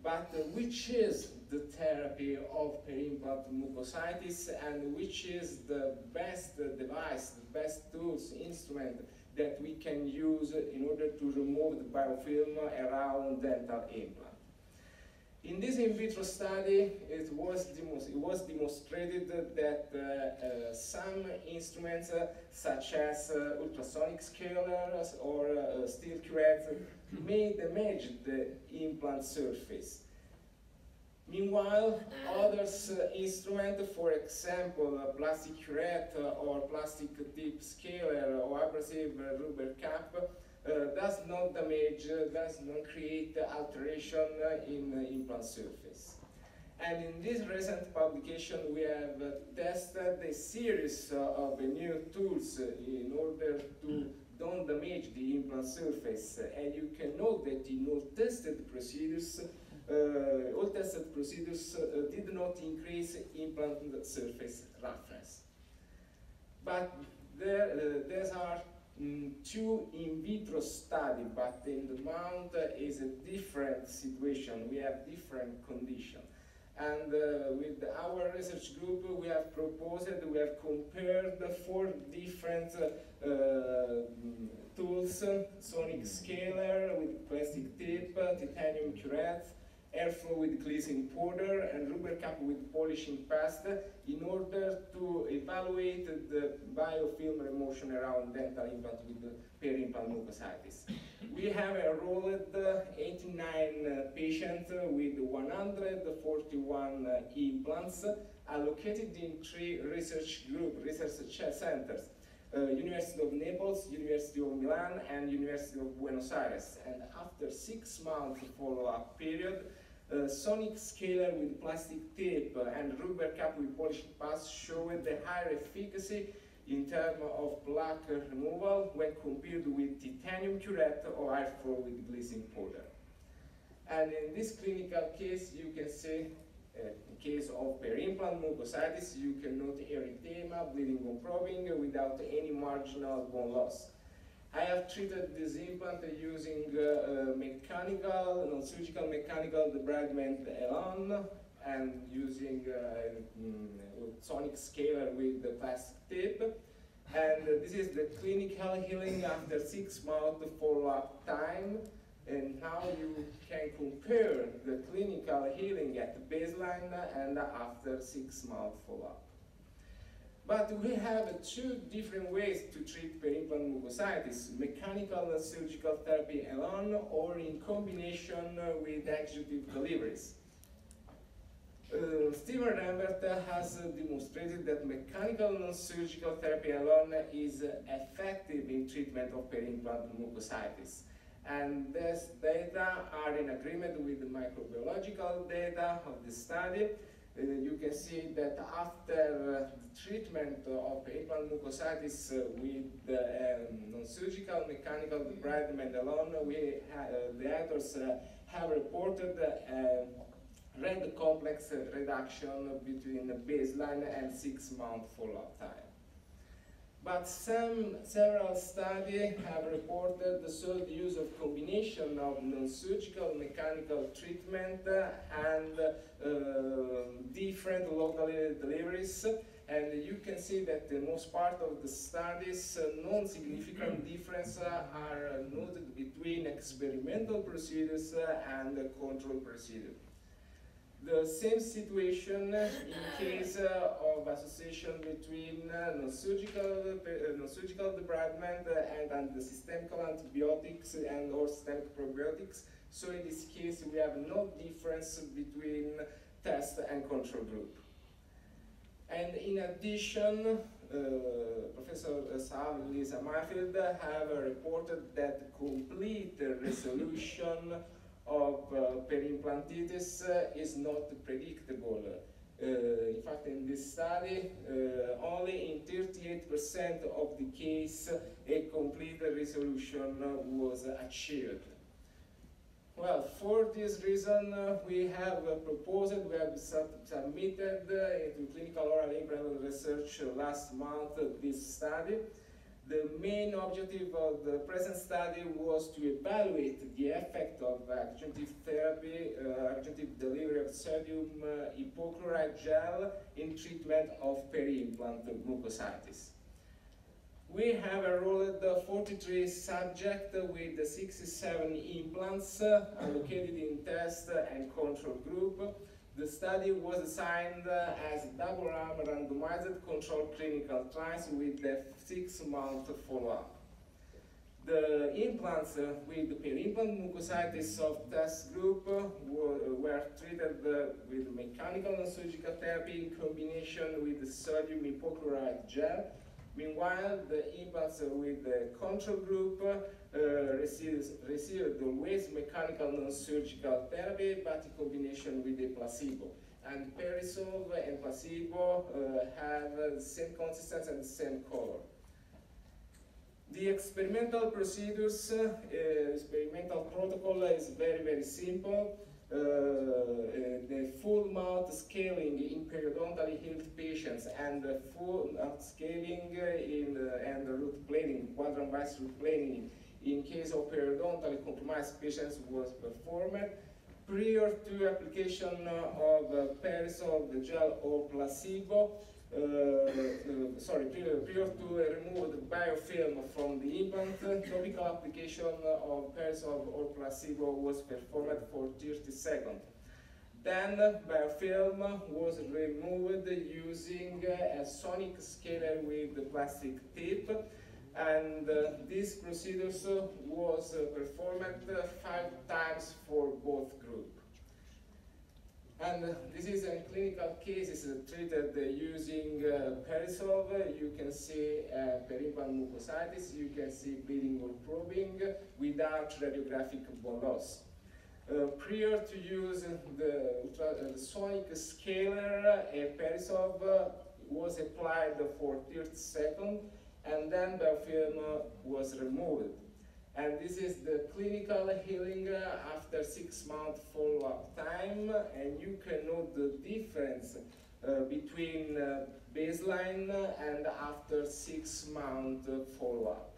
But uh, which is the therapy of peri-implant mucositis, and which is the best device, the best tools, instrument that we can use in order to remove the biofilm around dental implant? In this in vitro study, it was, it was demonstrated that uh, uh, some instruments, uh, such as uh, ultrasonic scalers or uh, steel curettes, may damage the implant surface. Meanwhile, other uh, instruments, for example, uh, plastic curette or plastic tip scaler or abrasive rubber cap, Uh, does not damage, uh, does not create uh, alteration uh, in uh, implant surface. And in this recent publication, we have uh, tested a series uh, of uh, new tools uh, in order to don't damage the implant surface. And you can note that in all tested procedures, uh, all tested procedures uh, did not increase implant surface roughness. But there, uh, there are Mm, two in vitro study, but in the mount uh, is a different situation. We have different conditions. And uh, with our research group, we have proposed, we have compared the four different uh, uh, tools, sonic scaler with plastic tip, titanium curette, airflow with glazing powder, and rubber cap with polishing pasta, in order to evaluate the biofilm remotion around dental implant with peri-implant mucositis. We have enrolled eighty-nine patients with one hundred forty-one implants allocated in three research group, research centers. Uh, University of Naples, University of Milan, and University of Buenos Aires. And after six months follow-up period, uh, sonic scaler with plastic tape and rubber cap with polished pads showed the higher efficacy in terms of plaque removal when compared with titanium curette or airflow with glazing powder. And in this clinical case, you can see Uh, in case of peri-implant mucositis, you can note erythema, bleeding on probing, uh, without any marginal bone loss. I have treated this implant uh, using uh, uh, mechanical, non-surgical mechanical debridement alone, and using uh, mm, sonic scaler with the plastic tip. And uh, this is the clinical healing after six months follow-up time. And now you can compare the clinical healing at baseline and after six month follow-up. But we have two different ways to treat peri-implant mucositis: mechanical and surgical therapy alone, or in combination with adjunctive deliveries. Uh, Steven Rembert has demonstrated that mechanical non-surgical therapy alone is effective in treatment of peri-implant mucositis. And these data are in agreement with the microbiological data of the study. Uh, you can see that after uh, the treatment of peri-implant mucositis uh, with uh, um, non-surgical mechanical debridement alone, we ha uh, the authors uh, have reported uh, red complex reduction between the baseline and six-month follow-up time. But some several studies have reported the so the use of combination of non-surgical mechanical treatment and uh, different local deliveries, and you can see that the most part of the studies uh, non-significant differences are noted between experimental procedures and control procedures. The same situation in case uh, of association between uh, non-surgical uh, non-surgical debridement and, and the systemic antibiotics and or systemic probiotics. So in this case, we have no difference between test and control group. And in addition, uh, Professor Saab and Lisa Mayfield have reported that complete resolution of uh, peri-implantitis uh, is not predictable. Uh, in fact, in this study, uh, only in thirty-eight percent of the case a complete resolution was achieved. Well, for this reason, uh, we have uh, proposed, we have sub submitted uh, into clinical oral implant research uh, last month uh, this study. The main objective of the present study was to evaluate the effect of adjunctive therapy, uh, adjunctive delivery of sodium uh, hypochlorite gel in treatment of peri-implant mucositis. We have enrolled uh, forty-three subjects with sixty-seven implants uh, allocated in test and control group. The study was assigned uh, as double-arm randomized controlled clinical trials with a six-month follow-up. The implants uh, with the peri-implant mucositis of test group uh, were, uh, were treated uh, with mechanical and surgical therapy in combination with the sodium hypochlorite gel. Meanwhile, the implants with the control group uh, receives, received always mechanical non-surgical therapy, but in combination with a placebo. And Perisolv and placebo uh, have the same consistency and the same color. The experimental procedures, uh, experimental protocol is very, very simple. Uh, uh, the full mouth scaling in periodontally healed patients and the full mouth scaling in uh, and the root planing, quadrant vice root planing in case of periodontally compromised patients was performed. prior to application of uh, Perisolv, the gel or placebo, uh, uh, sorry, prior, prior to uh, remove the biofilm from the implant, topical application of Perisolv or placebo was performed for thirty seconds. Then biofilm was removed using a sonic scaler with the plastic tip, and uh, this procedure was uh, performed five times for both groups. And uh, this is in clinical cases treated uh, using uh, Perisolv. You can see uh, peri-implant mucositis, you can see bleeding or probing without radiographic bone loss. Uh, prior to using the ultrasonic scaler, uh, Perisolv uh, was applied for thirty seconds, and then biofilm uh, was removed. And this is the clinical healing uh, after six month follow-up time, and you can note the difference uh, between uh, baseline and after six month follow-up.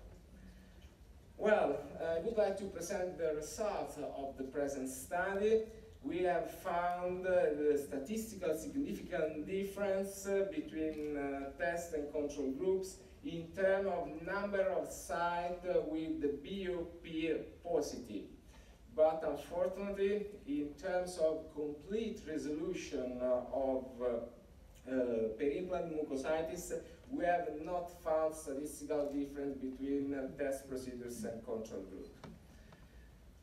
Well, I would like to present the results of the present study. We have found uh, the statistical significant difference uh, between uh, test and control groups in terms of number of sites uh, with the B O P positive. But unfortunately, in terms of complete resolution uh, of uh, uh, peri-implant mucositis, we have not found statistical difference between uh, test procedures and control group.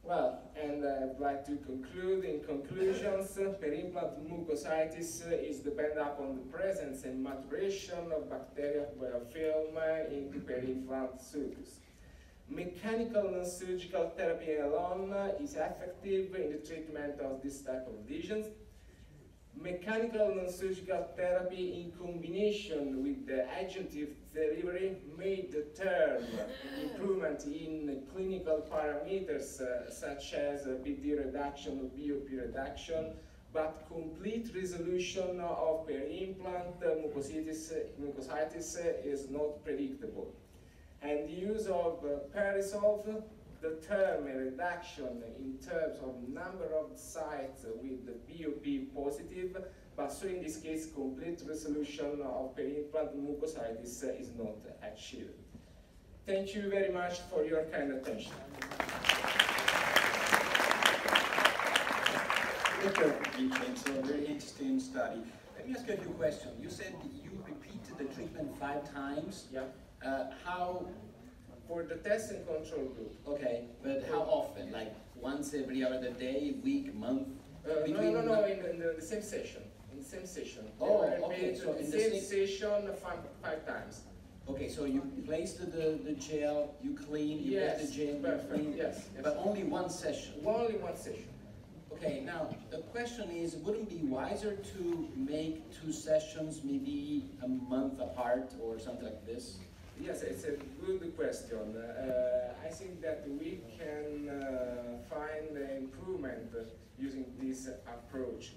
Well, and I'd like to conclude in conclusions. Uh, peri-implant mucositis uh, is dependent upon the presence and maturation of bacteria biofilm uh, in the peri-implant surface. Mechanical and surgical therapy alone uh, is effective in the treatment of this type of lesions. Mechanical non-surgical therapy in combination with the adjunctive delivery made the term improvement in clinical parameters uh, such as B D reduction or B O P reduction, but complete resolution of peri-implant mucositis, mucositis is not predictable. And the use of uh, Perisolv, the term reduction in terms of number of sites with the B O P positive, but so in this case, complete resolution of peri-implant mucositis is not achieved. Thank you very much for your kind attention. Doctor Vincenzo, a very interesting study. Let me ask you a few questions. You said you repeated the treatment five times. Yeah. Uh, how? For the test and control group. Okay, but how often? Like once every other day, week, month? Uh, no, no, no, in, in the same session. In the same session. Oh, okay, so in the same session five, five times. Okay, so you place the, the, the gel, you clean, you yes, get the gel, perfect. You clean, yes, yes. But only one session? Only one session. Okay, now the question is, wouldn't it be wiser to make two sessions maybe a month apart or something like this? Yes, it's a good question. Uh, I think that we can uh, find improvement using this approach.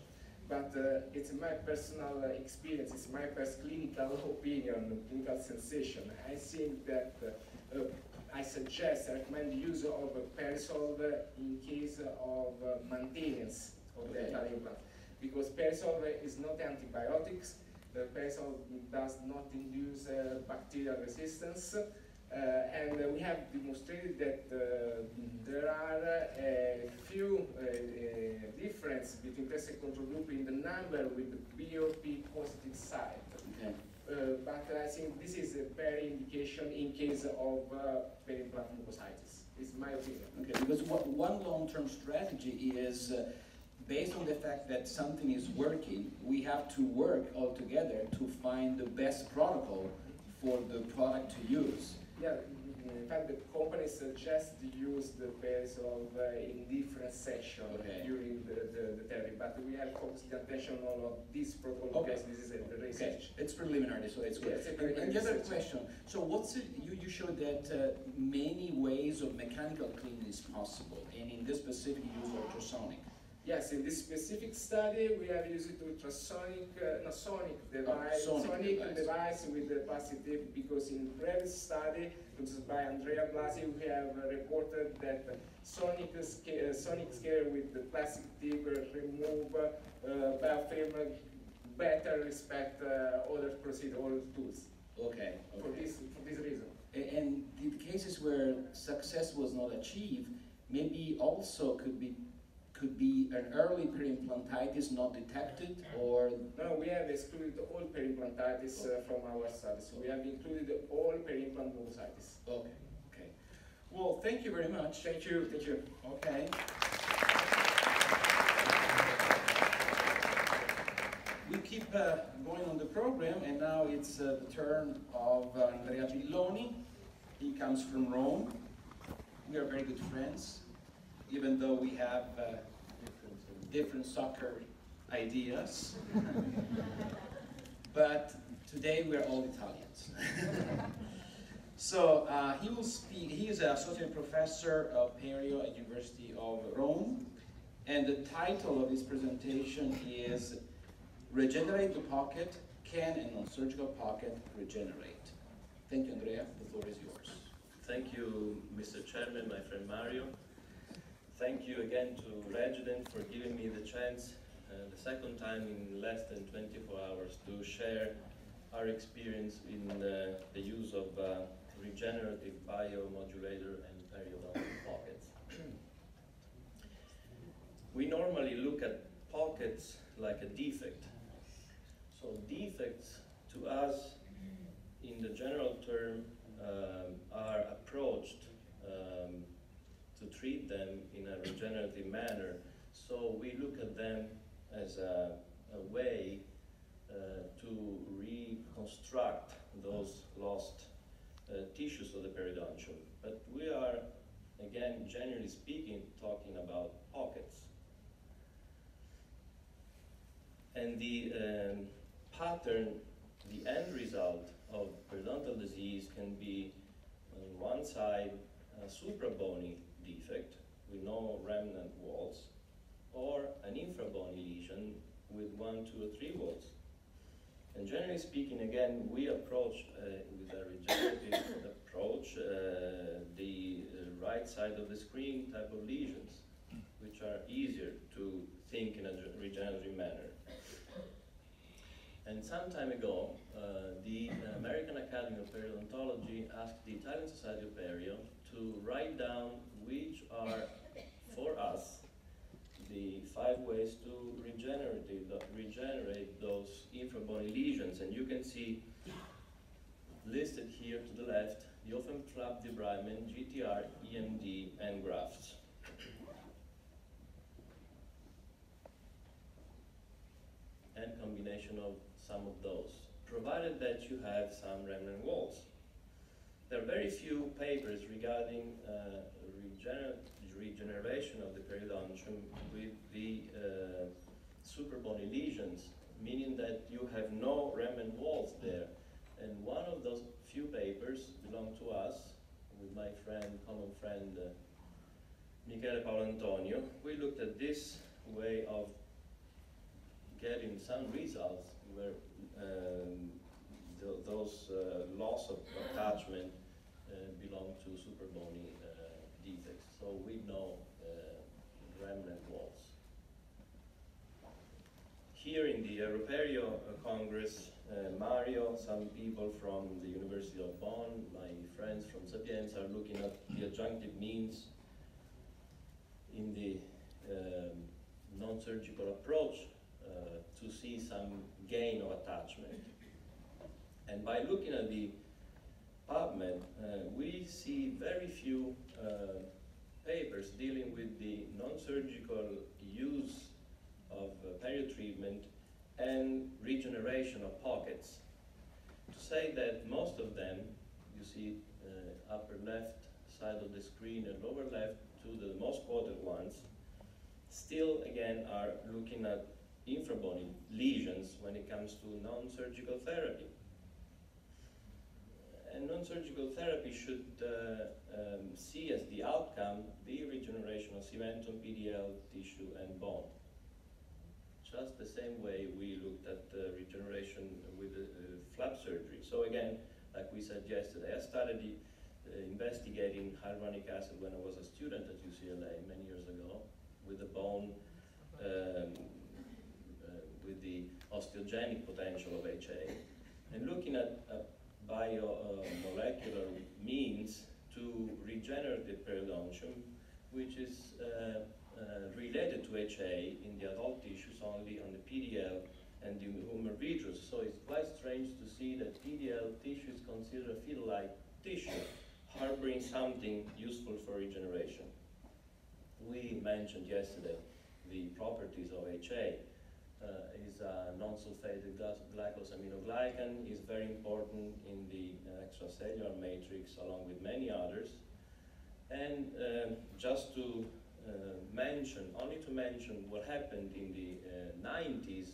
But uh, it's my personal experience, it's my first clinical opinion, clinical sensation. I think that uh, I suggest, I recommend the use of Perisolv in case of maintenance of the dental implant. Because Perisolv is not antibiotics. The Perisolv does not induce uh, bacterial resistance, uh, and uh, we have demonstrated that uh, there are uh, a few uh, uh, differences between test and control group in the number with the B O P positive side. Okay. Uh, but I think this is a very indication in case of uh, peri-implant mucositis. It's my opinion. Okay, because what, one long-term strategy is. Uh, Based on the fact that something is working, we have to work all together to find the best protocol for the product to use. Yeah, in fact, the company suggests to use the Perisolv uh, in different sections okay. during the, the, the therapy, but we have focused the attention on this protocol okay. because this is a research. Okay. It's preliminary, so it's good. Yeah, it's and the other question, so what's it, you, you showed that uh, many ways of mechanical cleaning is possible, and in this specific use ultrasonic. Yes, in this specific study, we have used ultrasonic, uh, no, sonic device, oh, sonic sonic device. device with the plastic tip because in previous study, which is by Andrea Blasi, who have reported that sonic, sca sonic scare with the plastic tiber remove uh, bell femur better respect uh, other procedural tools. Okay. okay. For this for this reason. And the cases where success was not achieved maybe also could be could be an early peri-implantitis not detected, or no, we have excluded all peri-implantitis okay. uh, from our studies. We have included all peri-implant mucositis. Okay. Okay. Well, thank you very much. Thank you. Thank you. Okay. We keep uh, going on the program, and now it's uh, the turn of uh, Andrea Pilloni. He comes from Rome. We are very good friends, even though we have uh, different soccer ideas. But today we are all Italians. So uh, he will speak. He is an associate professor of Perio at University of Rome, and the title of his presentation is Regenerate the Pocket, Can a Non-Surgical Pocket Regenerate? Thank you, Andrea. The floor is yours. Thank you, Mister Chairman, my friend Mario. Thank you again to Regedent for giving me the chance, uh, the second time in less than twenty-four hours, to share our experience in uh, the use of uh, regenerative biomodulator and periodontal pockets. We normally look at pockets like a defect. So defects to us, in the general term, um, are approached um, to treat them in a regenerative manner. So we look at them as a, a way uh, to reconstruct those lost uh, tissues of the periodontium. But we are, again, generally speaking, talking about pockets. And the um, pattern, the end result of periodontal disease can be, on one side, a suprabony defect with no remnant walls, or an infrabony lesion with one, two, or three walls. And generally speaking, again, we approach uh, with a regenerative approach uh, the uh, right side of the screen type of lesions, which are easier to think in a regenerative manner. And some time ago, uh, the American Academy of Periodontology asked the Italian Society of Perio to write down which are, for us, the five ways to regenerative, regenerate those infrabony lesions. And you can see listed here to the left the open flap debridement, G T R, E M D, and grafts. And combination of some of those, provided that you have some remnant walls. There are very few papers regarding uh, regener regeneration of the periodontium with the uh, superbony lesions, meaning that you have no remnant walls there. And one of those few papers belonged to us, with my friend, common friend, uh, Michele Paul Antonio. We looked at this way of getting some results where um, th those uh, loss of attachment uh, belong to superbony uh, defects. So we know uh, remnant walls. Here in the Europerio Congress, uh, Mario, some people from the University of Bonn, my friends from Sapienza, are looking at the adjunctive means in the um, non-surgical approach Uh, to see some gain of attachment. And by looking at the PubMed, uh, we see very few uh, papers dealing with the non-surgical use of uh, perio treatment and regeneration of pockets. To say that most of them, you see uh, upper left side of the screen and lower left, two the most quoted ones, still again are looking at infrabony lesions when it comes to non-surgical therapy. And non-surgical therapy should uh, um, see as the outcome the regeneration of cementum, P D L, tissue, and bone. Just the same way we looked at uh, regeneration with uh, flap surgery. So again, like we said yesterday, I started the uh, investigating hyaluronic acid when I was a student at U C L A many years ago with the bone, um, uh, with the osteogenic potential of H A, and looking at uh, biomolecular uh, means to regenerate the periodontium, which is uh, uh, related to H A in the adult tissues only on the P D L and the humeral vitreous. So it's quite strange to see that P D L tissue is considered a fetal-like tissue, harboring something useful for regeneration. We mentioned yesterday the properties of H A. Uh, is a non-sulfated glycosaminoglycan, is very important in the uh, extracellular matrix along with many others. And uh, just to uh, mention, only to mention what happened in the uh, nineties,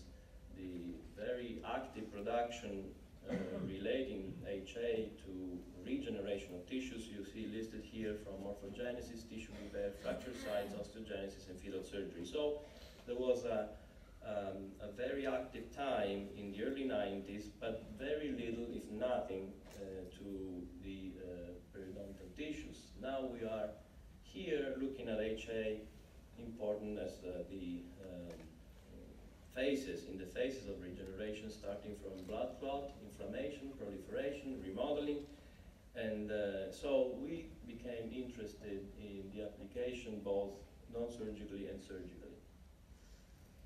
the very active production uh, relating H A to regeneration of tissues, you see listed here from morphogenesis, tissue repair, fracture sites, osteogenesis, and fetal surgery. So there was a, um, a very active time in the early nineties, but very little, if nothing, uh, to the uh, periodontal tissues. Now we are here looking at H A, important as uh, the um, phases, in the phases of regeneration, starting from blood clot, inflammation, proliferation, remodeling. And uh, so we became interested in the application both non-surgically and surgically.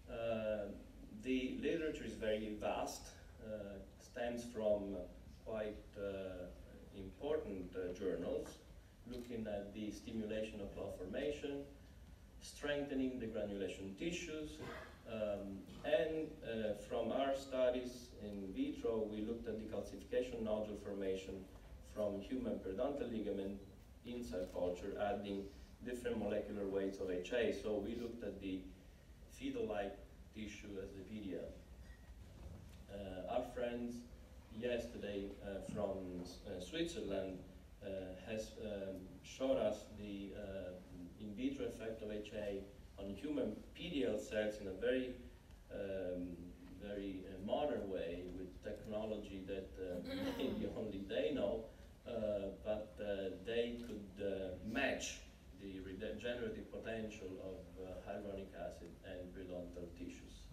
Uh, the literature is very vast, uh, stems from quite uh, important uh, journals, looking at the stimulation of clot formation, strengthening the granulation tissues, um, and uh, from our studies in vitro, we looked at the calcification nodule formation from human periodontal ligament inside culture, adding different molecular weights of H A. So we looked at the fetal-like tissue as the P D L. Uh, our friends yesterday uh, from uh, Switzerland uh, has um, showed us the uh, in vitro effect of H A on human P D L cells in a very, um, very uh, modern way with technology that uh, maybe only they know, uh, but uh, they could uh, match the regenerative potential of uh, hyaluronic acid and periodontal tissues.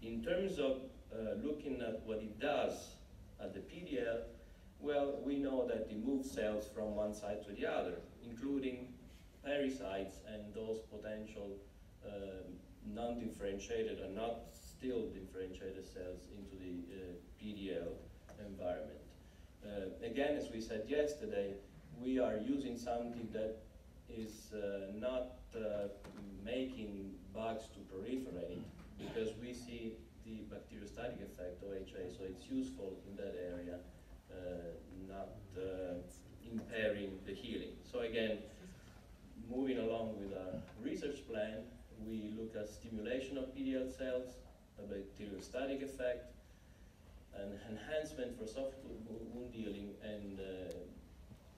In terms of uh, looking at what it does at the P D L, well, we know that it moves cells from one side to the other, including pericytes and those potential uh, non-differentiated or not still differentiated cells into the uh, P D L environment. Uh, again, as we said yesterday, we are using something that is uh, not uh, making bugs to proliferate, because we see the bacteriostatic effect of H A, so it's useful in that area, uh, not uh, impairing the healing. So again, moving along with our research plan, we look at stimulation of P D L cells, a bacteriostatic effect, an enhancement for soft wound healing, and uh,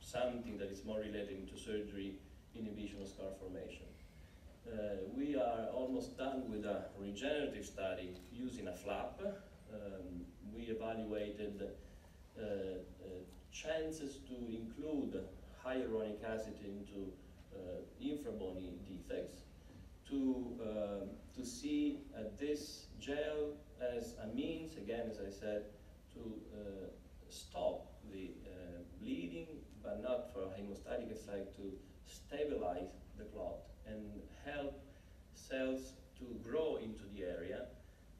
something that is more related to surgery, inhibition of scar formation. Uh, we are almost done with a regenerative study using a flap. Um, we evaluated uh, uh, chances to include hyaluronic acid into uh, infrabony defects to, uh, to see uh, this gel as a means, again, as I said, to uh, stop the uh, bleeding, but not for a hemostatic effect, to stabilize the clot and help cells to grow into the area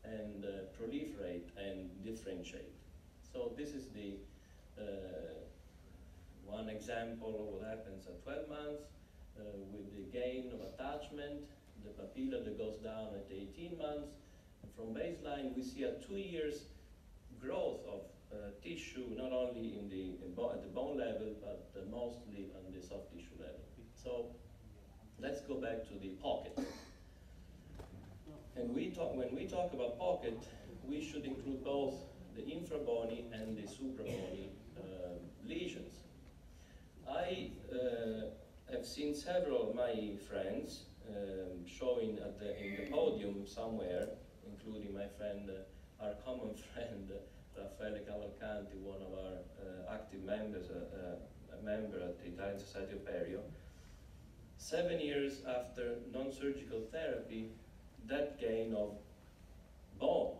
and uh, proliferate and differentiate. So this is the uh, one example of what happens at twelve months uh, with the gain of attachment, the papilla that goes down at eighteen months. And from baseline, we see a two years growth of Uh, tissue, not only in the, in bo at the bone level, but uh, mostly on the soft tissue level. So let's go back to the pocket. And we talk, when we talk about pocket, we should include both the infrabony and the suprabony uh, lesions. I uh, have seen several of my friends um, showing at the, in the podium somewhere, including my friend, uh, our common friend, uh, Raffaele Cavalcanti, one of our uh, active members uh, uh, a member at the Italian Society of Perio, seven years after non-surgical therapy, that gain of bone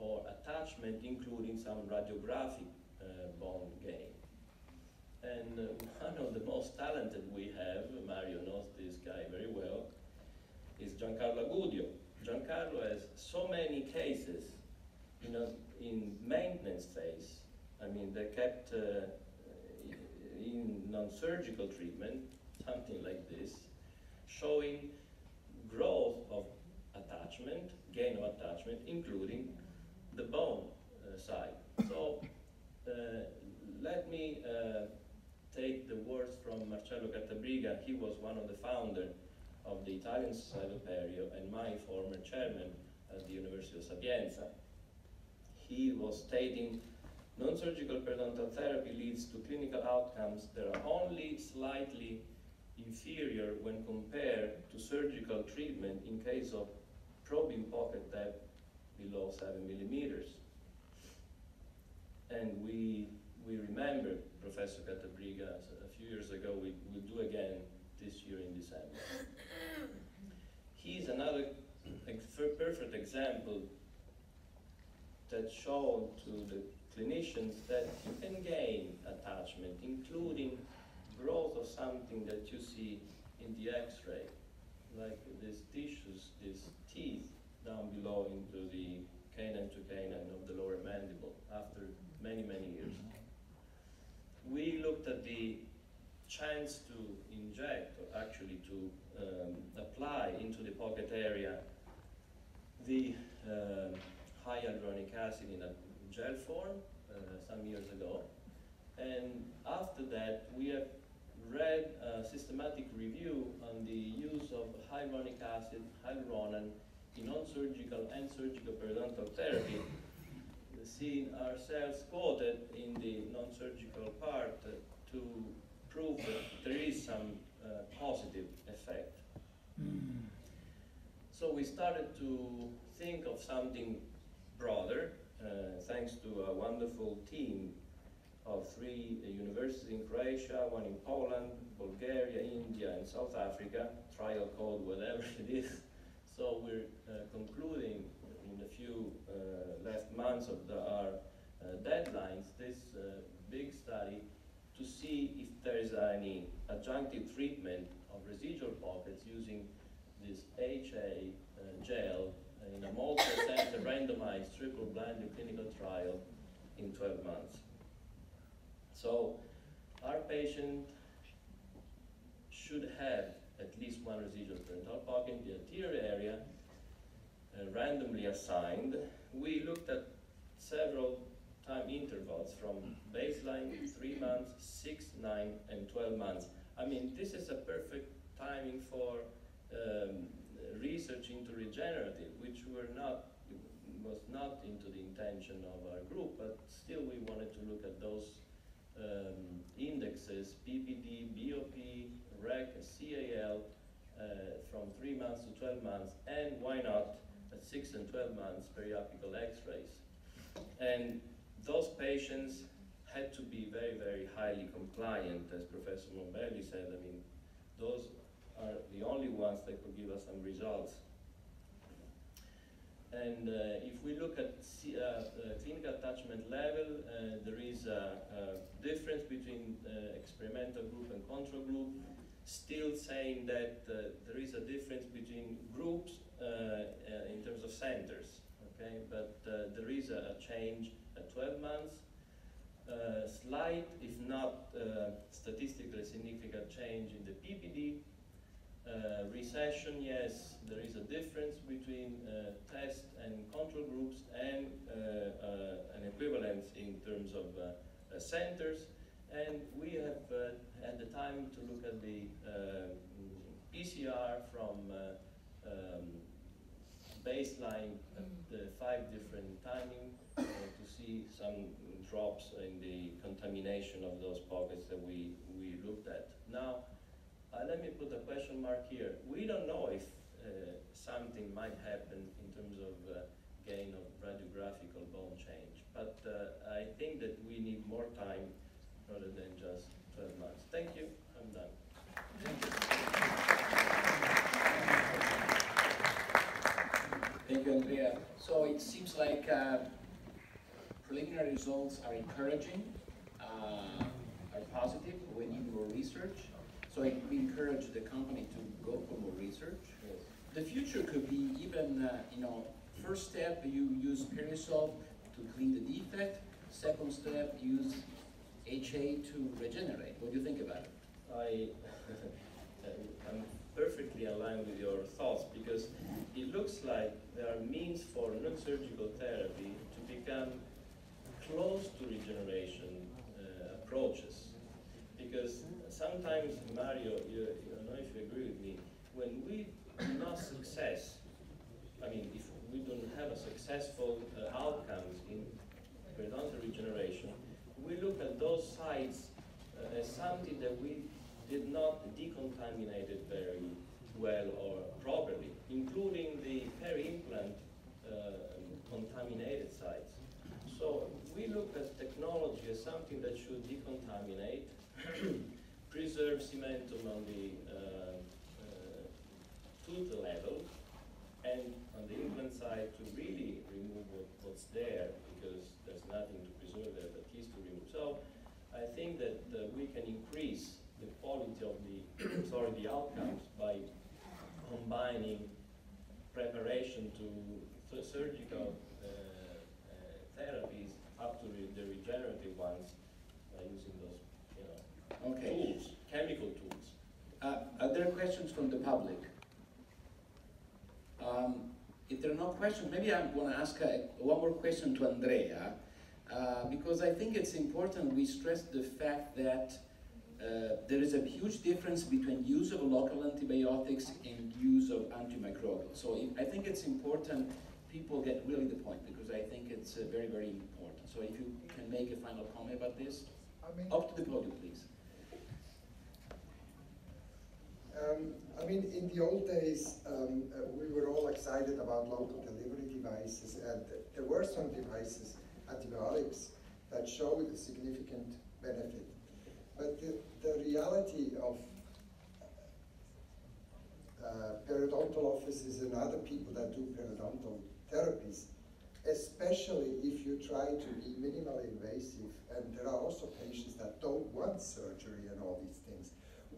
or attachment, including some radiographic uh, bone gain. And uh, one of the most talented we have, Mario knows this guy very well, is Giancarlo Agudio. Giancarlo has so many cases, you know, in maintenance phase. I mean, they kept uh, in non-surgical treatment, something like this, showing growth of attachment, gain of attachment, including the bone uh, side. So uh, let me uh, take the words from Marcello Cattabriga. He was one of the founders of the Italian Society of Perio and my former chairman at the University of Sapienza. He was stating, non-surgical periodontal therapy leads to clinical outcomes that are only slightly inferior when compared to surgical treatment in case of probing pocket depth below seven millimeters. And we, we remember Professor Cattabriga a few years ago, we will do again this year in December. He's another perfect example that showed to the clinicians that you can gain attachment, including growth of something that you see in the x-ray, like these tissues, these teeth down below into the canine to canine of the lower mandible after many, many years. We looked at the chance to inject, or actually to um, apply into the pocket area, the uh, high hyaluronic acid in a gel form uh, some years ago. And after that, we have read a systematic review on the use of hyaluronic acid, hyaluronan, in non-surgical and surgical periodontal therapy, seeing ourselves quoted in the non-surgical part uh, to prove that there is some uh, positive effect. So we started to think of something broader, uh, thanks to a wonderful team of three uh, universities in Croatia, one in Poland, Bulgaria, India, and South Africa, trial code, whatever it is. So we're uh, concluding in a few uh, last months of the, our uh, deadlines this uh, big study to see if there is any adjunctive treatment of residual pockets using this H A uh, gel in a multi-center randomized triple-blind clinical trial in twelve months. So our patient should have at least one residual periodontal pocket in the anterior area, uh, randomly assigned. We looked at several time intervals from baseline, three months, six, nine, and twelve months. I mean, this is a perfect timing for um, research into regenerative, which were not, was not into the intention of our group, but still we wanted to look at those um, indexes, P P D, B O P, R E C, C A L, uh, from three months to twelve months, and why not at six and twelve months periapical x-rays. And those patients had to be very, very highly compliant, as Professor Mombelli said. I mean, those are the only ones that could give us some results. And uh, if we look at C uh, uh, clinical attachment level, uh, there is a, a difference between uh, experimental group and control group, still saying that uh, there is a difference between groups uh, uh, in terms of centers, okay? But uh, there is a, a change at twelve months, uh, slight, if not uh, statistically significant change in the P P D, Uh, recession, yes, there is a difference between uh, test and control groups and uh, uh, an equivalence in terms of uh, uh, centers. And we have uh, had the time to look at the uh, P C R from uh, um, baseline at the five different timing uh, to see some drops in the contamination of those pockets that we, we looked at. Now, Uh, let me put a question mark here. We don't know if uh, something might happen in terms of uh, gain of radiographical bone change, but uh, I think that we need more time rather than just twelve months. Thank you. I'm done. Thank you, Andrea. So it seems like uh, preliminary results are encouraging, uh, are positive. We need more research. So I, we encourage the company to go for more research. Yes. The future could be even, uh, you know, first step, you use Perisolv to clean the defect. Second step, use H A to regenerate. What do you think about it? I, I'm perfectly aligned with your thoughts, because it looks like there are means for non-surgical therapy to become close to regeneration uh, approaches. Because sometimes, Mario, you, you don't know if you agree with me, when we do not success, I mean, if we don't have a successful uh, outcomes in periodontal regeneration, we look at those sites uh, as something that we did not decontaminate very well or properly, including the peri-implant uh, contaminated sites. So we look at technology as something that should decontaminate, preserve cementum on the uh, uh, tooth level, and on the implant side to really remove what, what's there, because there's nothing to preserve there, but at least to remove. So I think that uh, we can increase the quality of the sorry the outcomes by combining preparation to, to surgical uh, uh, therapies up to re the regenerative ones by using those you know okay. tools, chemical tools. Uh, are there questions from the public? Um, if there are no questions, maybe I want to ask uh, one more question to Andrea, uh, because I think it's important we stress the fact that uh, there is a huge difference between use of local antibiotics and use of antimicrobial. So if, I think it's important people get really the point, because I think it's uh, very, very important. So if you can make a final comment about this, I mean, up to the podium, please. Um, I mean, in the old days, um, uh, we were all excited about local delivery devices, and there were some devices, antibiotics, that showed a significant benefit. But the, the reality of uh, periodontal offices and other people that do periodontal therapies, especially if you try to be minimally invasive, and there are also patients that don't want surgery and all these things,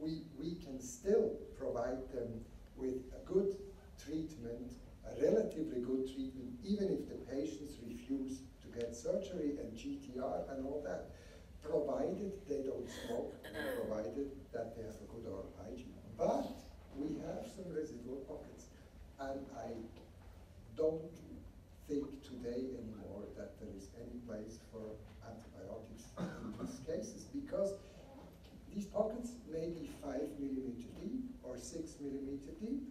We, we can still provide them with a good treatment, a relatively good treatment, even if the patients refuse to get surgery and G T R and all that, provided they don't smoke, provided that they have a good oral hygiene. But we have some residual pockets, and I don't think today anymore that there is any place for antibiotics in these cases, because these pockets may be five millimeter deep or six millimeter deep.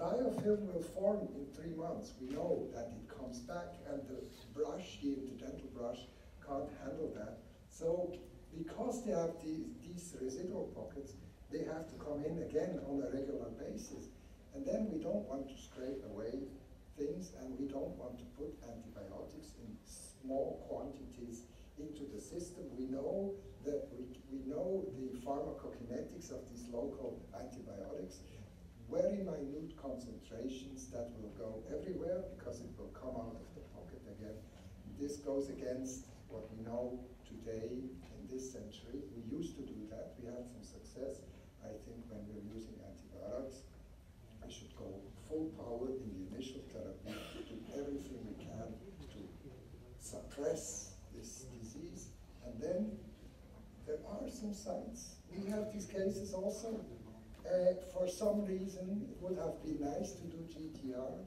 Biofilm will form in three months. We know that it comes back, and the brush, the interdental brush, can't handle that. So because they have these, these residual pockets, they have to come in again on a regular basis. And then we don't want to scrape away things, and we don't want to put antibiotics in small quantities into the system. We know that we, we know the pharmacokinetics of these local antibiotics, very minute concentrations that will go everywhere because it will come out of the pocket again. This goes against what we know today in this century. We used to do that. We had some success. I think when we're using antibiotics, we should go full power in the initial therapy, do everything we can to suppress this disease, and then there are some sites. We have these cases also. Uh, for some reason, it would have been nice to do G T R.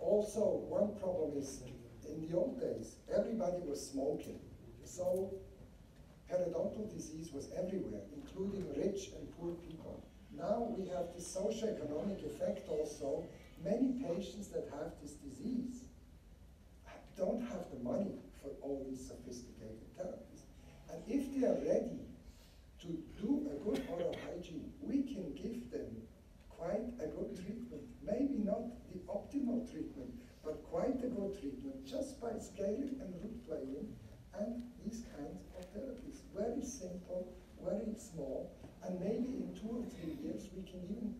Also, one problem is in the old days, everybody was smoking. So periodontal disease was everywhere, including rich and poor people. Now we have this socioeconomic effect also. Many patients that have this disease don't have the money for all these sophisticated therapies. And if they are ready to do a good oral hygiene, we can give them quite a good treatment. Maybe not the optimal treatment, but quite a good treatment just by scaling and root planing and these kinds of therapies. very simple, very small, and maybe in two or three years we can even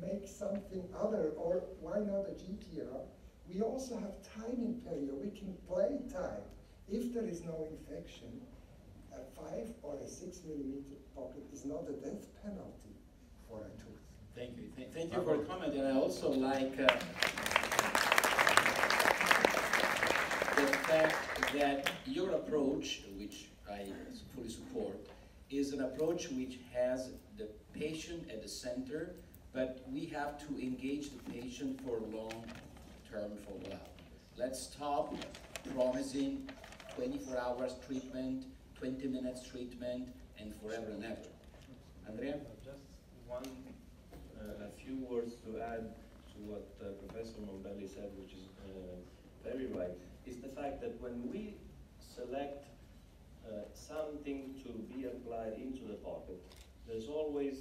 make something other, or why not a G T R? We also have time in perio. We can play time. If there is no infection, a five or a six millimeter pocket is not a death penalty for a tooth. Thank you. Th thank you for the comment. And I also like uh, the fact that your approach, which I fully support, is an approach which has the patient at the center, but we have to engage the patient for long-term follow-up. Let's stop promising twenty-four hours treatment, twenty minutes treatment, and forever and ever. Andrea? Just one, uh, a few words to add to what uh, Professor Mombelli said, which is uh, very right, is the fact that when we select uh, something to be applied into the pocket, there's always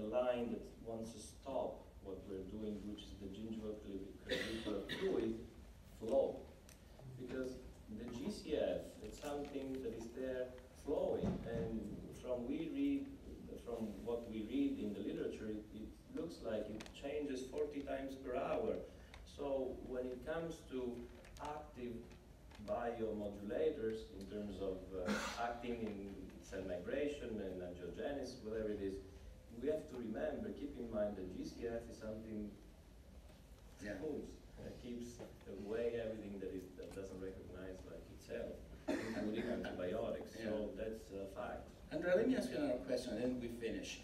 a line that wants to stop what we're doing, which is the gingival curvicular fluid flow. Because the G C F, it's something that is there flowing, and from we read, from what we read in the literature, it, it looks like it changes forty times per hour. So when it comes to active biomodulators, in terms of uh, acting in cell migration and angiogenesis, whatever it is, we have to remember, keep in mind that G C F is something that moves, that keeps away everything that, is, that doesn't recognize like itself, including antibiotics. Yeah. So that's a fact. Andrea, let me ask you another question, and then we finish.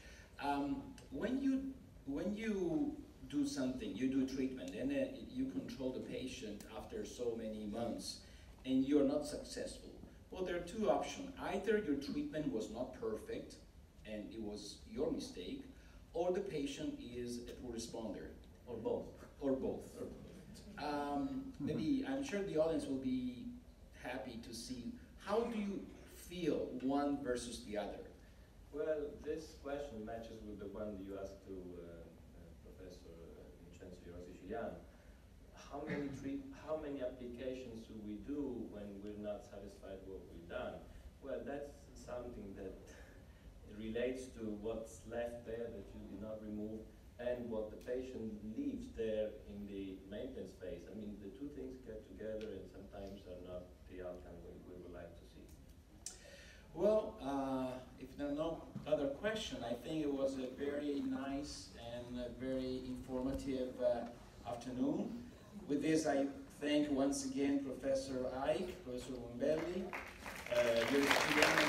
Um, when you when you do something, you do treatment, and then you control the patient after so many months, and you're not successful. Well, there are two options. Either your treatment was not perfect, and it was your mistake, or the patient is a poor responder, or both, or both. Um, maybe I'm sure the audience will be happy to see how do you feel one versus the other. Well, this question matches with the one you asked to uh, uh, Professor Vincenzo Iorio-Siciliano. How many treat, how many applications do we do when we're not satisfied with what we've done? Well, that's something that relates to what's left there that you did not remove and what the patient leaves there in the maintenance phase. I mean, the two things get together and sometimes are not the outcome we, we would like to see. Well, uh, if there are no other questions, I think it was a very nice and a very informative uh, afternoon. With this, I thank once again Professor Eick, Professor Mombelli, uh, your student,